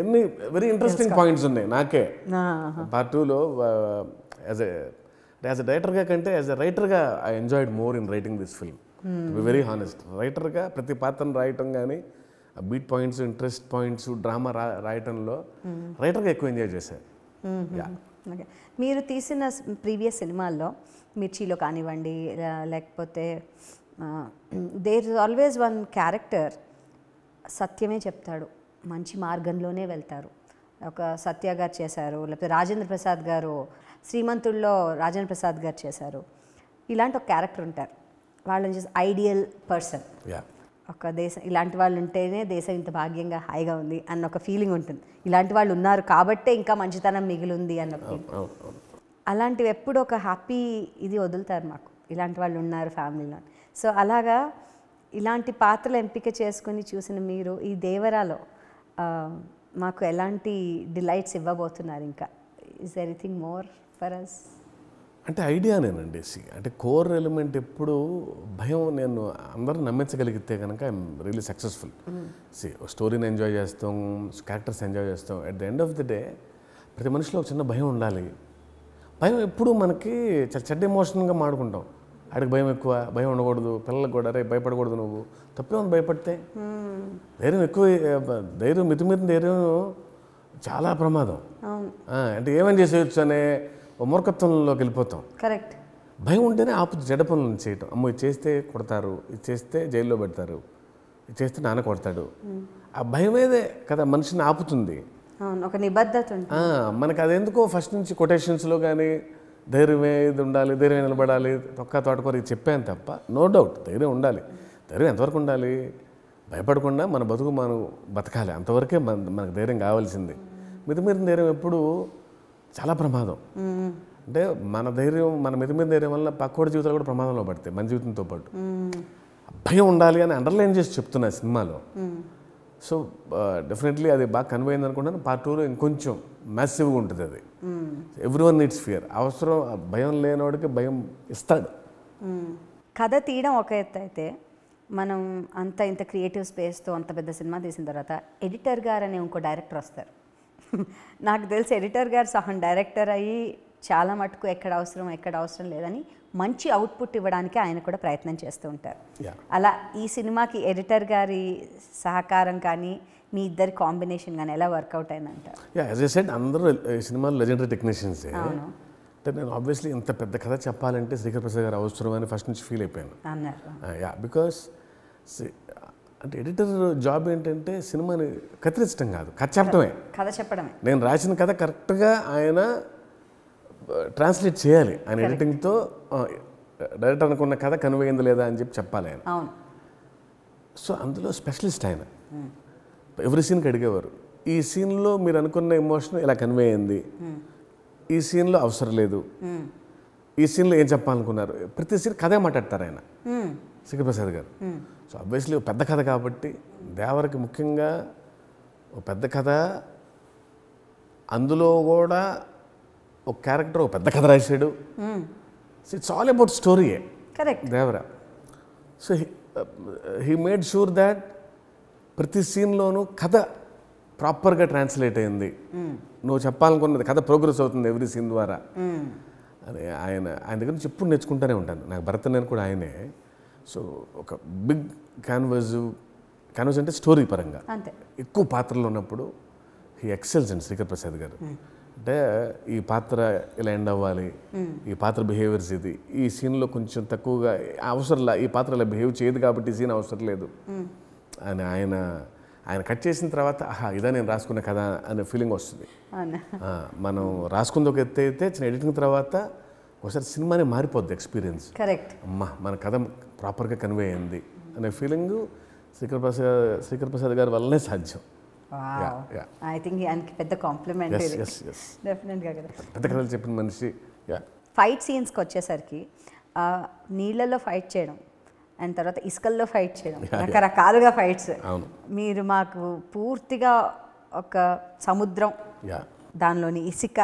ఎన్ని వెరీ ఇంట్రెస్టింగ్ పాయింట్స్ ఉన్నాయి. నాకే పార్ట్ టూలో యాజ్ ఎ యాజ్ ఎ డైరెక్టర్గా కంటే యాజ్ ఎ రైటర్గా I enjoyed more in writing this film. Be very honest, రైటర్గా ప్రతి పాత్రను రాయటం కానీ ఆ beat points, interest points, drama రా రాయటంలో రైటర్గా ఎక్కువ ఎంజాయ్ చేశారు. మీరు తీసిన ప్రీవియస్ సినిమాల్లో మిర్చిలో కానివ్వండి, లేకపోతే there is always one character సత్యమే చెప్తాడు, మంచి మార్గంలోనే వెళ్తారు. ఒక సత్య గారు చేశారు, లేకపోతే రాజేంద్ర ప్రసాద్ గారు శ్రీమంతుల్లో రాజేంద్ర ప్రసాద్ గారు చేశారు. ఇలాంటి ఒక క్యారెక్టర్ ఉంటారు, వాళ్ళని చేసి ఐడియల్ పర్సన్, ఒక దేశం ఇలాంటి వాళ్ళు ఉంటేనే దేశం ఇంత భాగ్యంగా హాయిగా ఉంది అన్న ఒక ఫీలింగ్ ఉంటుంది. ఇలాంటి వాళ్ళు ఉన్నారు కాబట్టే ఇంకా మంచితనం మిగిలింది అన్న ఫీలింగ్. అలాంటివి ఎప్పుడు ఒక హ్యాపీ ఇది వదులుతారు మాకు, ఇలాంటి వాళ్ళు ఉన్నారు ఫ్యామిలీలో. సో అలాగా ఇలాంటి పాత్రలు ఎంపిక చేసుకుని చూసిన మీరు ఈ దేవరాలో మాకు ఎలాంటి డిలైట్స్ ఇవ్వబోతున్నారు, ఇంకా is anything more for us? అంటే ఐడియానేనండి. అంటే కోర్ ఎలిమెంట్ ఎప్పుడు భయం. నేను అందరూ నమ్మించగలిగితే కనుక ఐఎమ్ రియలీ సక్సెస్ఫుల్. సి స్టోరీని ఎంజాయ్ చేస్తాం, క్యారెక్టర్స్ ఎంజాయ్ చేస్తాం. At the end of the day ప్రతి మనిషిలో ఒక చిన్న భయం ఉండాలి. భయం ఎప్పుడు మనకి చెడ్డ ఎమోషన్గా మాడుకుంటాం. ఆడికి భయం ఎక్కువ, భయం ఉండకూడదు. పిల్లలకు కూడా అరే భయపడకూడదు, నువ్వు తప్పే ఉంది భయపడితే. ధైర్యం ఎక్కువ, ధైర్యం మితిమీరిన ధైర్యం చాలా ప్రమాదం. అంటే ఏమని చేసేయచ్చు అనే మూర్ఖత్వంలోకి వెళ్ళిపోతాం. కరెక్ట్. భయం ఉంటేనే ఆపుతుంది జడ పనులను చేయటం. అమ్మో ఇది చేస్తే కొడతారు, ఇది చేస్తే జైల్లో పెడతారు, ఇది చేస్తే నాన్న కొడతాడు, ఆ భయమేదే కదా మనిషిని ఆపుతుంది. ఒక నిబద్ధత మనకు అదెందుకో ఫస్ట్ నుంచి కొటేషన్స్లో కానీ ధైర్యమే ఇది ఉండాలి, ధైర్యం నిలబడాలి, తొక్క తోటకూర ఇది చెప్పాను తప్ప. నో డౌట్ ధైర్యం ఉండాలి. ధైర్యం ఎంతవరకు ఉండాలి? భయపడకుండా మన బతుకు మనం బతకాలి, అంతవరకే మన మనకు ధైర్యం కావాల్సింది. మితిమీరిన ధైర్యం ఎప్పుడు చాలా ప్రమాదం. అంటే మన ధైర్యం, మన మితిమీరిన ధైర్యం వల్ల పక్కోడి జీవితాలు కూడా ప్రమాదంలో పడతాయి, మన జీవితంతో పాటు. భయం ఉండాలి అని అండర్లైన్ చేసి చెప్తున్నా సినిమాలో. సో డెఫినెట్లీ అది బాగా కన్వే అయింది అనుకుంటాను. పార్ట్ టూలో ఇంకొంచెం మ్యాసివ్గా ఉంటుంది అది. Every one needs fear. అవసరం భయం లేనివాడికి భయం ఇస్తాడు. కథ తీయడం ఒక ఎత్తు అయితే, మనం అంత ఇంత క్రియేటివ్ స్పేస్తో అంత పెద్ద సినిమా తీసిన తర్వాత ఎడిటర్ గారు అనే ఇంకో డైరెక్టర్ వస్తారు. నాకు తెలిసి ఎడిటర్ గారు సహం డైరెక్టర్ అయ్యి చాలా మటుకు ఎక్కడ అవసరం ఎక్కడ అవసరం లేదని మంచి అవుట్పుట్ ఇవ్వడానికి ఆయన కూడా ప్రయత్నం చేస్తూ ఉంటారు. అలా ఈ సినిమాకి ఎడిటర్ గారి సహకారం కానీ మీ ఇద్దరి కాంబినేషన్ కానీ ఎలా వర్కౌట్ అయిందంటారు? యా, యాజ్ ఐ సెడ్ అందరూ ఈ సినిమాలో లెజెండరీ టెక్నీషియన్సే. అంటే నేను ఆబ్వియస్లీ ఇంత పెద్ద కథ చెప్పాలంటే శ్రీకర్ ప్రసాద్ గారు అవసరం అని ఫస్ట్ నుంచి ఫీల్ అయిపోయాను. యా, బికాస్ అంటే ఎడిటర్ జాబ్ ఏంటంటే సినిమాని కత్తిరించడం కాదు, కథ చెప్పడమే. కథ చెప్పడమే. నేను రాసిన కథ కరెక్ట్గా ఆయన ట్రాన్స్లేట్ చేయాలి. ఆయన ఎడిటింగ్తో డైరెక్టర్ అనుకున్న కథ కన్వే అయింది లేదా అని చెప్పి చెప్పాలి ఆయన. సో అందులో స్పెషలిస్ట్ ఆయన. ఎవ్రీ సీన్కి అడిగేవారు, ఈ సీన్లో మీరు అనుకున్న ఎమోషన్ ఇలా కన్వే అయింది, ఈ సీన్లో అవసరం లేదు, ఈ సీన్లో ఏం చెప్పాలనుకున్నారు, ప్రతి సీన్ కథే మాట్లాడతారు ఆయన శ్రీకర్ ప్రసాద్ గారు. సో అబ్వియస్లీ పెద్ద కథ కాబట్టి దేవరకి ముఖ్యంగా ఒక పెద్ద కథ, అందులో కూడా ఒక క్యారెక్టర్ ఒక పెద్ద కథ రాశాడు. సో ఇట్స్ ఆల్ అబౌట్ స్టోరీయే. Correct. Devara. So he made sure that ప్రతి సీన్లోనూ కథ ప్రాపర్గా ట్రాన్స్లేట్ అయింది, నువ్వు చెప్పాలనుకున్నది కథ ప్రోగ్రెస్ అవుతుంది ఎవ్రీ సీన్ ద్వారా అని ఆయన ఆయన దగ్గర నుంచి ఎప్పుడు నేర్చుకుంటూనే ఉంటాను. నాకు భరత్ నేను కూడా ఆయనే. సో ఒక big canvas, Kanos and story paranga. Ante. Ekku patralo napudu. He excels in Shrikar Prasad garu. There, this patra elenda vali, this patra behavior zidi. This scene lo kunchon takuga. Avasarla, this patra la behave cheyadu kabatti scene avasarledu. And ayana ఆయన కట్ చేసిన తర్వాత ఆహా ఇదా నేను రాసుకున్న కదా అనే ఫీలింగ్ వస్తుంది. మనం రాసుకుందొక ఎత్తే అయితే చిన్న ఎడిటింగ్ తర్వాత ఒకసారి సినిమానే మారిపోద్ది ఎక్స్పీరియన్స్. కరెక్ట్. అమ్మా మన కథ ప్రాపర్గా కన్వే అయింది అనే ఫీలింగ్ శ్రీకర్ ప్రసాద్ శ్రీకర్ ప్రసాద్ గారి వల్లనే సాధ్యం. ఐ థింక్ ఆయనకి పెద్ద కాంప్లిమెంట్ ఇది. yes yes డెఫినెట్‌గా కదా. పెద్ద కథలు చెప్పిన మనిషి. యా ఫైట్ సీన్స్కి వచ్చేసరికి నీళ్ళలో ఫైట్ చేయడం and తర్వాత ఇస్కల్లో ఫైట్ చేయడం రకరకాలుగా ఫైట్స్ మీరు మాకు పూర్తిగా ఒక సముద్రం దానిలోని ఇసుక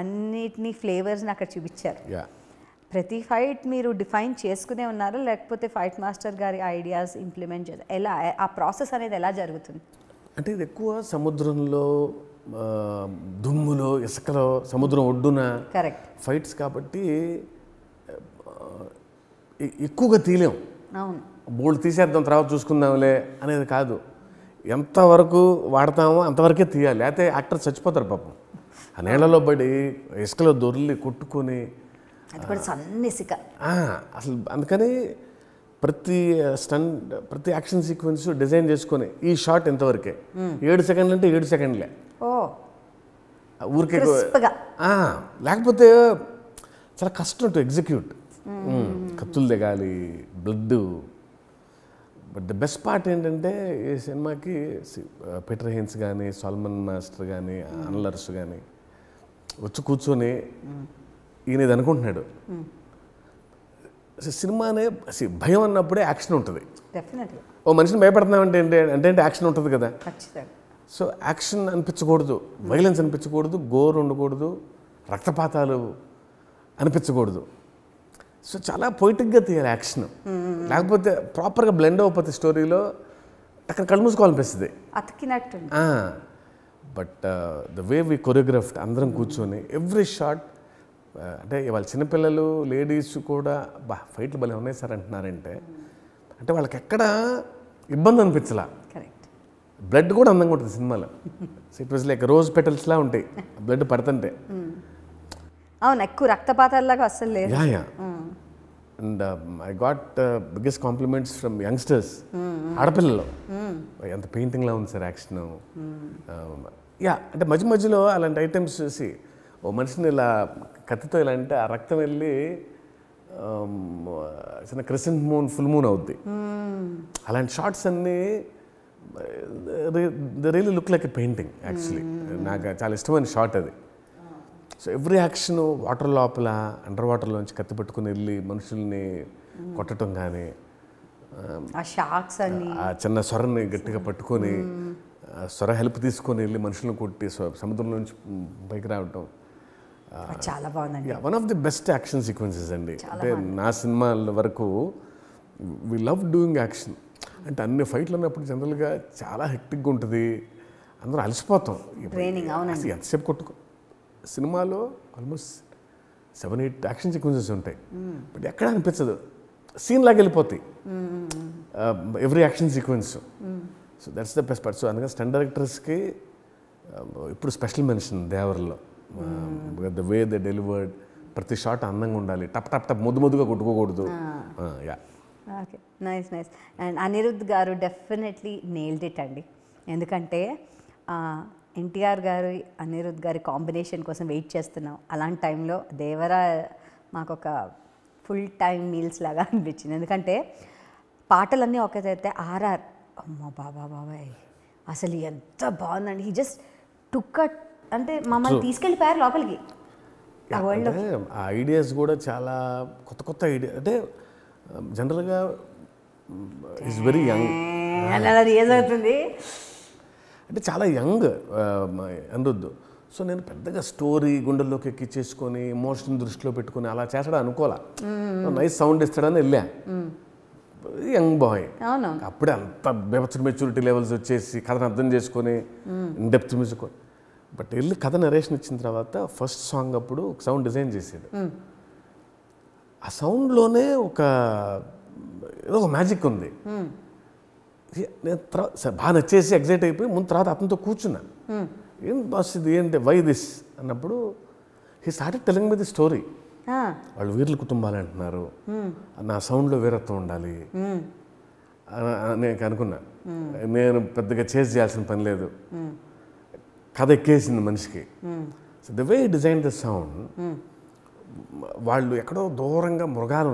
అన్నిటినీ ఫ్లేవర్స్ని అక్కడ చూపించారు. ప్రతి ఫైట్ మీరు డిఫైన్ చేసుకునే ఉన్నారా లేకపోతే ఫైట్ మాస్టర్ గారి ఐడియాస్ ఇంప్లిమెంట్ చేయాలి ఎలా ఆ ప్రాసెస్ అనేది ఎలా జరుగుతుంది అంటే ఇది ఎక్కువ సముద్రంలో దుమ్ములో ఇసుకలో సముద్రం ఒడ్డున కరెక్ట్ ఫైట్స్ కాబట్టి ఎక్కువగా తీయలేం. అవును బోల్డ్ తీసేద్దాం తర్వాత చూసుకుందాంలే అనేది కాదు ఎంతవరకు వాడతామో అంతవరకే తీయాలి అయితే యాక్టర్ చచ్చిపోతారు పాపం ఆ నీళ్ళలో పడి ఇసుకలో దొర్లి కొట్టుకొని అసలు అందుకని ప్రతి స్టంట్ ప్రతి యాక్షన్ సీక్వెన్స్ డిజైన్ చేసుకొని ఈ షాట్ ఇంతవరకే ఏడు సెకండ్లు అంటే ఏడు సెకండ్లే ఊరికే లేకపోతే చాలా కష్టం టు ఎగ్జిక్యూట్ కత్తులు దిగాలి blood but the best part ఏంటంటే ఈ సినిమాకి పీటర్ హెయిన్స్ కానీ సల్మాన్ మాస్టర్ కానీ అనలర్స్ కానీ వచ్చి కూర్చొని ఈయన ఇది అనుకుంటున్నాడు సినిమానే భయం అన్నప్పుడే యాక్షన్ ఉంటుంది ఓ మనిషిని భయపడుతున్నామంటే ఏంటి అంటే అంటే యాక్షన్ ఉంటుంది కదా సో యాక్షన్ అనిపించకూడదు వైలెన్స్ అనిపించకూడదు గోరు ఉండకూడదు రక్తపాతాలు అనిపించకూడదు సో చాలా పొయిటిక్గా తీయాలి యాక్షన్ లేకపోతే ప్రాపర్గా బ్లెండ్ అవ్వకపోతే స్టోరీలో అక్కడ కళ్ళు మూసుకోవాలనిపిస్తుంది అతికినట్టు but the way we choreographed అందరం కూర్చొని ఎవ్రీ షాట్ అంటే వాళ్ళ చిన్నపిల్లలు లేడీస్ కూడా బా ఫైట్లు భలే ఉన్నాయి సార్ అంటున్నారంటే అంటే వాళ్ళకి ఎక్కడ ఇబ్బంది అనిపించలా కరెక్ట్ బ్లడ్ కూడా అందంగా ఉంటుంది సినిమాలో ఇట్ వాజ్ లైక్ రోజ్ పెటల్స్లా ఉంటాయి బ్లడ్ పడుతుంటే అవును ఎక్కువ రక్తపాతాల్లాగా అస్సలు లేదు and I got biggest compliments from youngsters ఆడపిల్లలు ఎంత పెయింటింగ్లా ఉంది సార్ యాక్షన్ యా అంటే మధ్య మధ్యలో అలాంటి ఐటమ్స్ చూసి ఓ మనిషిని ఇలా కత్తితో ఇలా అంటే ఆ రక్తం వెళ్ళి చిన్న క్రిసెంట్ మూన్ ఫుల్ మూన్ అవుద్ది అలాంటి షార్ట్స్ అన్నీ they really look like a painting actually నాకు చాలా ఇష్టమైన షార్ట్ అది సో ఎవ్రీ యాక్షన్ వాటర్ లోపల అండర్ వాటర్లోంచి కత్తి పట్టుకుని వెళ్ళి మనుషుల్ని కొట్టడం కానీ ఆ చిన్న సొరని గట్టిగా పట్టుకొని సొర హెల్ప్ తీసుకొని వెళ్ళి మనుషులను కొట్టి సముద్రం నుంచి పైకి రావటం చాలా బాగుంది one of the best action sequences అండి అంటే నా సినిమాల వరకు వి లవ్ డూయింగ్ యాక్షన్ అంటే అన్ని ఫైట్లు ఉన్నప్పుడు జనరల్గా చాలా హెక్టిక్గా ఉంటుంది అందరూ అలసిపోతాం ఎంతసేపు కొట్టుకో సినిమాలో almost seven eight action sequences ఉంటాయి బట్ ఎక్కడ అనిపించదు సీన్ లాగా వెళ్ళిపోతాయి every action sequence so that's the best part so అందుకని స్టంట్ డైరెక్టర్స్కి ఇప్పుడు స్పెషల్ మెన్షన్ దేవరలో ద వే ద డెలివర్డ్ ప్రతి షాట్ అందంగా ఉండాలి టప్ టప్ టప్ ముద్దు ముద్దుగా కొట్టుకోకూడదు yeah okay nice nice and Anirudh గారు డెఫినెట్లీ నెయిల్డ్ ఇట్ అండి ఎందుకంటే ఎన్టీఆర్ గారు అనిరుద్ధ్ గారి కాంబినేషన్ కోసం వెయిట్ చేస్తున్నాం అలాంటి టైంలో దేవరా మాకు ఒక ఫుల్ టైం మీల్స్ లాగా అనిపించింది ఎందుకంటే పాటలన్నీ ఒకదైతే ఆర్ఆర్ అమ్మ బాబా బాబాయ్ అసలు ఎంత బాగుందండి హీ జస్ట్ టుక్ అట్ అంటే మమ్మల్ని తీసుకెళ్ళిపోయారు లోపలికి ఆ ఐడియాస్ కూడా చాలా కొత్త కొత్త ఐడియా అంటే జనరల్గా ఈజ్ వెరీ యంగ్ అలా రియల్ అవుతుంది అంటే చాలా యంగ్ అనిరుద్ధ్ సో నేను పెద్దగా స్టోరీ గుండెల్లోకి ఎక్కి చేసుకొని ఎమోషన్ దృష్టిలో పెట్టుకొని అలా చేస్తాడా అనుకోలే నైస్ సౌండ్ ఇస్తాడని వెళ్ళా యంగ్ బాయ్ అప్పుడే అంత బెవచ్చిన మెచ్యూరిటీ లెవెల్స్ వచ్చేసి కథను అర్థం చేసుకొని ఇన్ డెప్త్ మ్యూజిక్ బట్ వెళ్ళి కథ నరేషన్ ఇచ్చిన తర్వాత ఫస్ట్ సాంగ్ అప్పుడు ఒక సౌండ్ డిజైన్ చేసాడు ఆ సౌండ్లోనే ఒక ఏదో ఒక మ్యాజిక్ ఉంది బాగా చేసి ఎగ్జైట్ అయిపోయి ముందు తర్వాత అతనితో కూర్చున్నాను. ఏం బాస్ ఇది ఏంటి వై దిస్ అన్నప్పుడు he started telling me the story. వాళ్ళు వీర్ల కుటుంబాలు అంటున్నారు, నా సౌండ్లో వీరత్వం ఉండాలి నేను అనుకున్నా. నేను పెద్దగా చేసి చేయాల్సిన పని లేదు, కథ ఎక్కేసింది మనిషికి. So the way design the sound, వాళ్ళు ఎక్కడో దూరంగా మృగాలు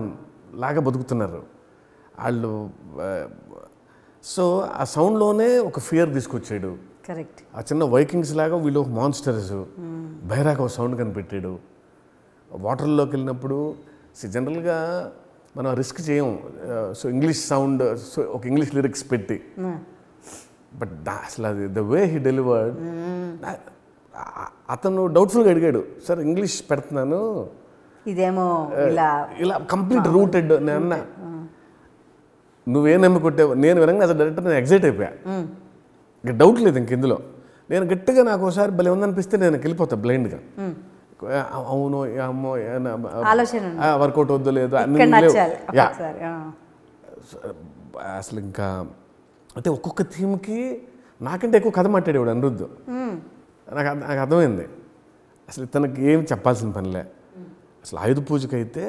లాగా బతుకుతున్నారు వాళ్ళు. సో ఆ సౌండ్లోనే ఒక ఫియర్ తీసుకొచ్చాడు. కరెక్ట్. ఆ చిన్న వైకింగ్స్ లాగా వీళ్ళు ఒక మాన్స్టర్స్ బైరాగా ఒక సౌండ్ కనిపెట్టాడు. వాటర్లోకి వెళ్ళినప్పుడు జనరల్గా మనం రిస్క్ చేయం, సో ఇంగ్లీష్ సౌండ్, సో ఒక ఇంగ్లీష్ లిరిక్స్ పెట్టి. బట్ అసలు అది ద వే హీ డెలివర్డ్. అతను డౌట్ఫుల్గా అడిగాడు, సార్ ఇంగ్లీష్ పెడుతున్నాను ఇదేమో ఇలా కంప్లీట్ రూటెడ్. నేను అన్నా నువ్వేం నమ్మికొట్టావు? నేను వినంగా అసలు డైరెక్టర్ నేను ఎగ్జైట్ అయిపోయా, ఇంకా డౌట్ లేదు ఇంక ఇందులో. నేను గట్టిగా నాకు ఒకసారి భలే ఉందనిపిస్తే నేను వెళ్ళిపోతాను బ్లైండ్గా. అవును అమ్మో వర్కౌట్ వద్దు లేదు అసలు. ఇంకా అంటే ఒక్కొక్క థీమ్కి నాకంటే ఎక్కువ కథ మాట్లాడేవాడు అనిరుద్ధ్. నాకు నాకు అర్థమైంది అసలు తనకి ఏం చెప్పాల్సిన పనిలే. అసలు ఆయుధ పూజకైతే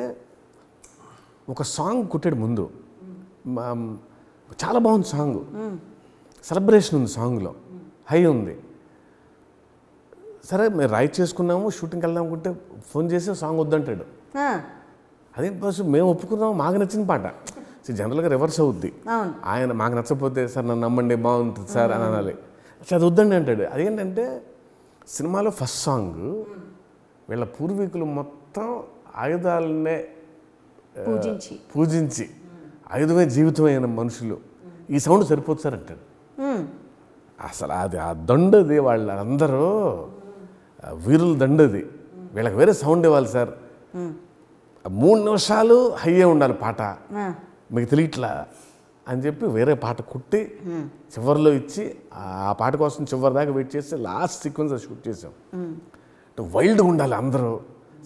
ఒక సాంగ్ కుట్టాడు ముందు, చాలా బాగుంది సాంగ్, సెలబ్రేషన్ ఉంది సాంగ్లో, హై ఉంది. సరే మేము రైట్ చేసుకున్నాము, షూటింగ్కి వెళ్దాం అనుకుంటే ఫోన్ చేసి సాంగ్ వద్దంటాడు. అదే బస్ మేము ఒప్పుకున్నాము, మాకు నచ్చిన పాట. సో జనరల్గా రివర్స్ అవుద్ది, ఆయన మాకు నచ్చకపోతే సార్ నన్ను నమ్మండి బాగుంటుంది సార్ అని అనాలి. సో అది వద్దండి అంటాడు. అదేంటంటే సినిమాలో ఫస్ట్ సాంగ్ వీళ్ళ పూర్వీకులు మొత్తం ఆయుధాలనే పూజించి పూజించి ఆయుధమే జీవితమైన మనుషులు, ఈ సౌండ్ సరిపోతుంది సార్ అంటాడు. అసలు అది ఆ దండది, వాళ్ళందరూ వీరుల దండది, వీళ్ళకి వేరే సౌండ్ ఇవ్వాలి సార్. మూడు నిమిషాలు హయ్యే ఉండాలి పాట, మీకు తెలియట్లా అని చెప్పి వేరే పాట కుట్టి చివరిలో ఇచ్చి ఆ పాట కోసం చివరి దాకా వెయిట్ చేస్తే లాస్ట్ సీక్వెన్స్ అది షూట్ చేసాం. అంటే వైల్డ్గా ఉండాలి అందరూ.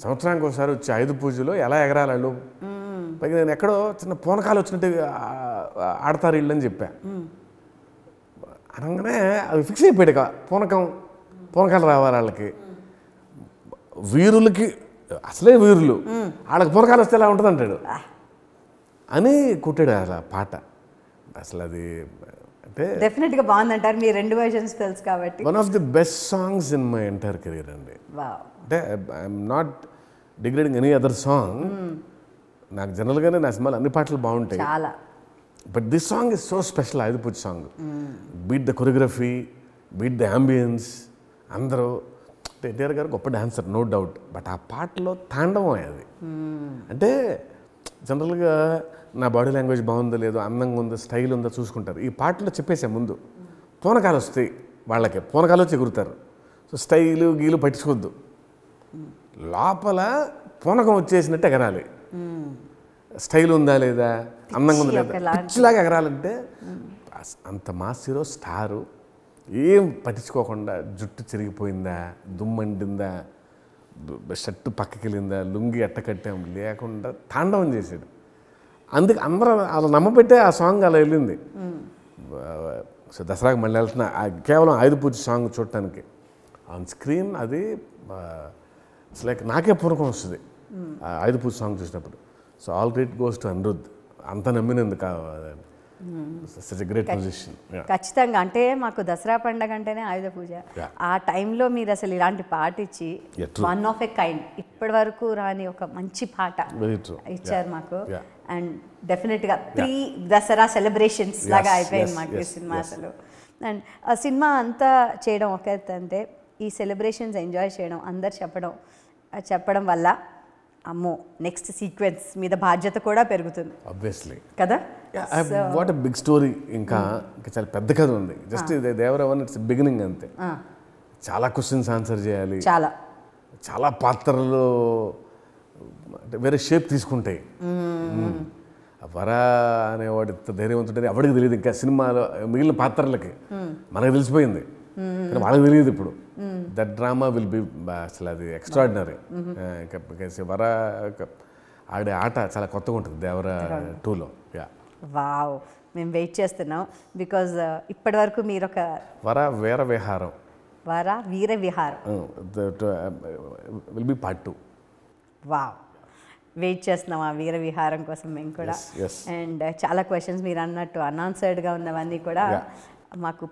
సంవత్సరానికి ఒకసారి వచ్చి ఆయుధ పూజలో ఎలా ఎగరాలి వాళ్ళు. పైగా నేను ఎక్కడో చిన్న పూనకాలు వచ్చినట్టు ఆడతారు వీళ్ళు అని చెప్పా. అనగానే అవి ఫిక్స్ అయిపోయాడు. పూనకం పూనకాలు రావాలి వాళ్ళకి, వీరులకి అసలే వీరులు, వాళ్ళకి పూనకాలు వస్తే ఎలా ఉంటుంది అంటాడు అని కుట్టాడు అసలు ఆ పాట. అసలు అది అంటే డెఫినెట్గా బాగుందంటారు మీ రెండు వర్షన్స్ తెలుసు కాబట్టి. One of the best songs in my entire career అండి. అంటే I'm not degrading any other song. నాకు జనరల్గానే నా సినిమాలు అన్ని పాటలు బాగుంటాయి చాలా. But this song is so special. Ayudha Puja song beat the choreography, beat the ambience. అందరూ ఎన్టీఆర్ గారు గొప్ప డాన్సర్ నో డౌట్, బట్ ఆ పాటలో తాండవం అది. అంటే జనరల్గా నా బాడీ లాంగ్వేజ్ బాగుందో లేదో, అందంగా ఉందో, స్టైల్ ఉందో చూసుకుంటారు. ఈ పాటలో చెప్పేసే ముందు పూనకాలు వస్తాయి వాళ్ళకి, పూనకాలు వచ్చి ఎగురుతారు. సో స్టైలు గీలు పట్టించుకోవద్దు, లోపల పూనకం వచ్చేసినట్టు ఎగరాలి. స్టైల్ ఉందా లేదా, అందంగా ఉందా లేదా, పిచ్చిలాగా ఎగరాలంటే. అంత మాస్టరో స్టారు ఏం పట్టించుకోకుండా జుట్టు చిరిగిపోయిందా, దుమ్మండిందా, షర్టు పక్కకి వెళ్ళిందా, లుంగి ఎట్టకట్టాం లేకుండా తాండవం చేశాడు. అందుకు అందరూ అలా నమ్మబెట్టే ఆ సాంగ్ అలా వెళ్ళింది. సో దసరాకు మళ్ళీ వెళ్తున్నా కేవలం ఆయుధ పూజ సాంగ్ చూడటానికి. ఆన్ స్క్రీన్ అది ఇట్స్ లైక్ నాకే పూర్వకం వస్తుంది ఆయుధ పూజ సాంగ్ చూసినప్పుడు. So all great goes to Anirudh, అంత నమ్మినందుకు. ఖచ్చితంగా. అంటే మాకు దసరా పండగ అంటేనే ఆయుధ పూజ. ఆ టైంలో మీరు అసలు ఇలాంటి పాట ఇచ్చి వన్ ఆఫ్ ఎ కైండ్, ఇప్పటి వరకు రాని ఒక మంచి పాట ఇచ్చారు మాకు. అండ్ డెఫినెట్గా ప్రీ దసరా సెలబ్రేషన్స్ లాగా అయిపోయింది మాకు సినిమా అసలు. అండ్ ఆ సినిమా అంతా చేయడం ఒక అంటే ఈ సెలబ్రేషన్స్ ఎంజాయ్ చేయడం, అందరు చెప్పడం చెప్పడం వల్ల అమ్మో నెక్స్ట్ సీక్వెన్స్ మీద బాధ్యత కూడా పెరుగుతుంది ఆబ్వియస్లీ కదా. What a big story. ఇంకా ఇంకా చాలా పెద్ద కథ ఉంది. జస్ట్ ఇది దేవరా వన్, ఇట్స్ బిగినింగ్ అంతే. చాలా క్వశ్చన్స్ ఆన్సర్ చేయాలి, చాలా చాలా పాత్రలు అంటే వేరే షేప్ తీసుకుంటాయి. వర అనేవాడు ధైర్యవంతుడని ఎవరికి తెలియదు ఇంకా సినిమాలో. మిగిలిన పాత్రలకి మనకు తెలిసిపోయింది కానీ వాళ్ళకి తెలియదు. ఇప్పుడు దట్ డ్రామా విల్ బి అసలు అది ఎక్స్ట్రాడినరీ. వర ఆడే ఆట చాలా కొత్తగా ఉంటుంది దేవరా టూలో. Wow, మేము వెయిట్ చేస్తున్నాం బికాజ్ ఇప్పటి వరకు మీరు ఒక వర వీర విహారం వర వీర విహారం will be part two. Wow, wait చేస్తున్నాం ఆ వీర విహారం కోసం మేము కూడా. అండ్ చాలా క్వశ్చన్స్ మీరు అన్నట్టు అన్ఆన్సర్డ్గా ఉన్నవన్నీ కూడా మాకు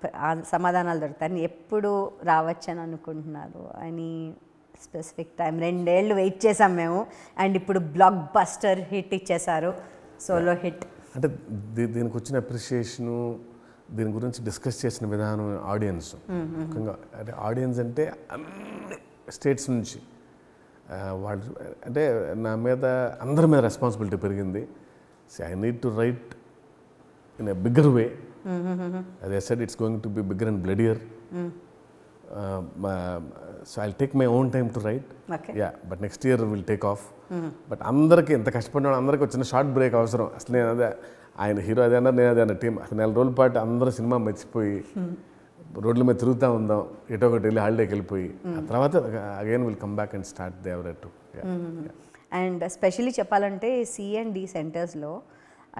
సమాధానాలు దొరుకుతాయని ఎప్పుడు రావచ్చని అనుకుంటున్నారు అని స్పెసిఫిక్ టైం రెండేళ్ళు వెయిట్ చేసాం మేము. అండ్ ఇప్పుడు బ్లాక్ బస్టర్ హిట్ ఇచ్చేసారు, సోలో హిట్. అంటే దీనికి వచ్చిన అప్రిషియేషను, దీని గురించి డిస్కస్ చేసిన విధానం ఆడియన్స్, ముఖ్యంగా అంటే ఆడియన్స్ అంటే అన్ని స్టేట్స్ నుంచి వాళ్ళు, అంటే నా మీద అందరి మీద రెస్పాన్సిబిలిటీ పెరిగింది. So I need to write in a bigger way. As I said, it's going to be bigger and bloodier. Mm. Um, uh, so I'll take my own time to write. Okay. Yeah, but next year we'll take off. Mm. But అందరికి ఇంత కష్టపడిన అందరికి వచ్చిన షార్ట్ బ్రేక్ అవసరం. అసలు నేను అదే ఆయన హీరో అదే అన్నారు, నేను అదే అన్న టీం. అసలు నెల రోజుల పాటు అందరూ సినిమా మర్చిపోయి రోడ్ల మీద తిరుగుతూ ఉందాం, ఎటో ఒకటి వెళ్ళి హాలిడేకి వెళ్ళిపోయి ఆ తర్వాత again will come back and start Devara two. And especially చెప్పాలంటే సి అండ్ డి సెంటర్స్లో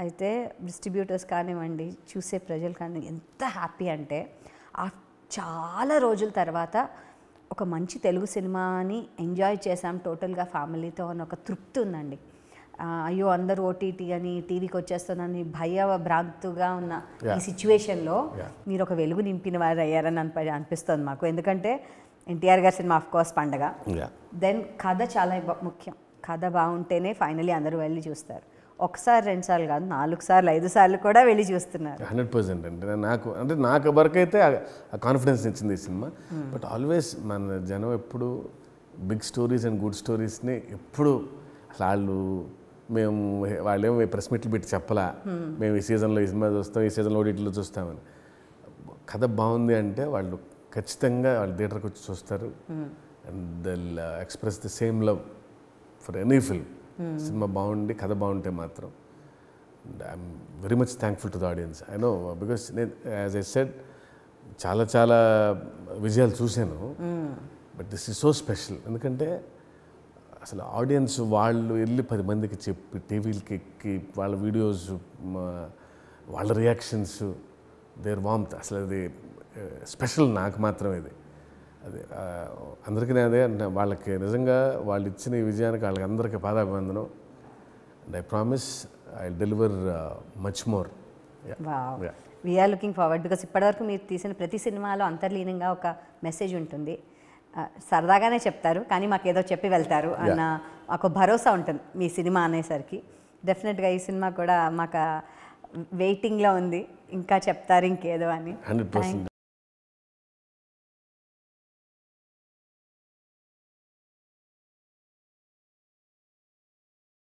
అయితే డిస్ట్రిబ్యూటర్స్ కానివ్వండి, చూసే ప్రజలు కానివ్వండి, ఎంత హ్యాపీ అంటే ఆ చాలా రోజుల తర్వాత ఒక మంచి తెలుగు సినిమాని ఎంజాయ్ చేసాం టోటల్గా ఫ్యామిలీతో అని ఒక తృప్తి ఉందండి. అయ్యో అందరూ ఓటీటీ అని టీవీకి వచ్చేస్తుందని భయ భ్రాంతుగా ఉన్న ఈ సిచ్యువేషన్లో మీరు ఒక వెలుగు నింపిన వారు అయ్యారని అనిపి అనిపిస్తుంది మాకు. ఎందుకంటే ఎన్టీఆర్ గారి సినిమా ఆఫ్ కోర్స్ పండగ, దెన్ కథ చాలా ముఖ్యం. కథ బాగుంటేనే ఫైనలీ అందరూ వెళ్ళి చూస్తారు. ఒకసారి రెండు సార్లు కాదు, నాలుగు సార్లు ఐదు సార్లు కూడా వెళ్ళి చూస్తున్నారు. హండ్రెడ్ పర్సెంట్ అంటే నాకు అంటే నాకు వరకైతే ఆ కాన్ఫిడెన్స్ ఇచ్చింది ఈ సినిమా. బట్ ఆల్వేస్ మన జనం ఎప్పుడు బిగ్ స్టోరీస్ అండ్ గుడ్ స్టోరీస్ని ఎప్పుడు వాళ్ళు మేము వాళ్ళేమో ప్రెస్ మీట్లు పెట్టి చెప్పలా, మేము ఈ సీజన్లో ఈ సినిమా చూస్తాం, ఈ సీజన్లో ఓటీటీలో చూస్తామని. కథ బాగుంది అంటే వాళ్ళు ఖచ్చితంగా వాళ్ళు థియేటర్కి వచ్చి చూస్తారు. And they will express the same love for any film. Cinema బాగుండి కథ బాగుంటే మాత్రం I'm very much thankful to the audience. I know because నేను యాజ్ ఐ సెడ్ చాలా చాలా విజయాలు చూశాను, but this is so special. ఎందుకంటే అసలు ఆడియన్స్ వాళ్ళు వెళ్ళి పది మందికి చెప్పి టీవీలకి ఎక్కి వాళ్ళ వీడియోస్, వాళ్ళ రియాక్షన్స్, దేర్ వార్మ్త్, అసలు అది స్పెషల్ నాకు మాత్రం. ఇది అదే అందరికీ నేను అదే అంటే వాళ్ళకి నిజంగా వాళ్ళు ఇచ్చిన ఈ విజయానికి వాళ్ళకి అందరికీ పాదాభివందనం. And I promise I deliver much more. We're looking forward because ఇప్పటివరకు మీరు తీసిన ప్రతి సినిమాలో అంతర్లీనంగా ఒక మెసేజ్ ఉంటుంది. సరదాగానే చెప్తారు కానీ మాకు ఏదో చెప్పి వెళ్తారు అన్న ఒక భరోసా ఉంటుంది మీ సినిమా అనేసరికి. డెఫినెట్గా ఈ సినిమా కూడా మాకు వెయిటింగ్లో ఉంది, ఇంకా చెప్తారు ఇంకేదో అని. Hundred percent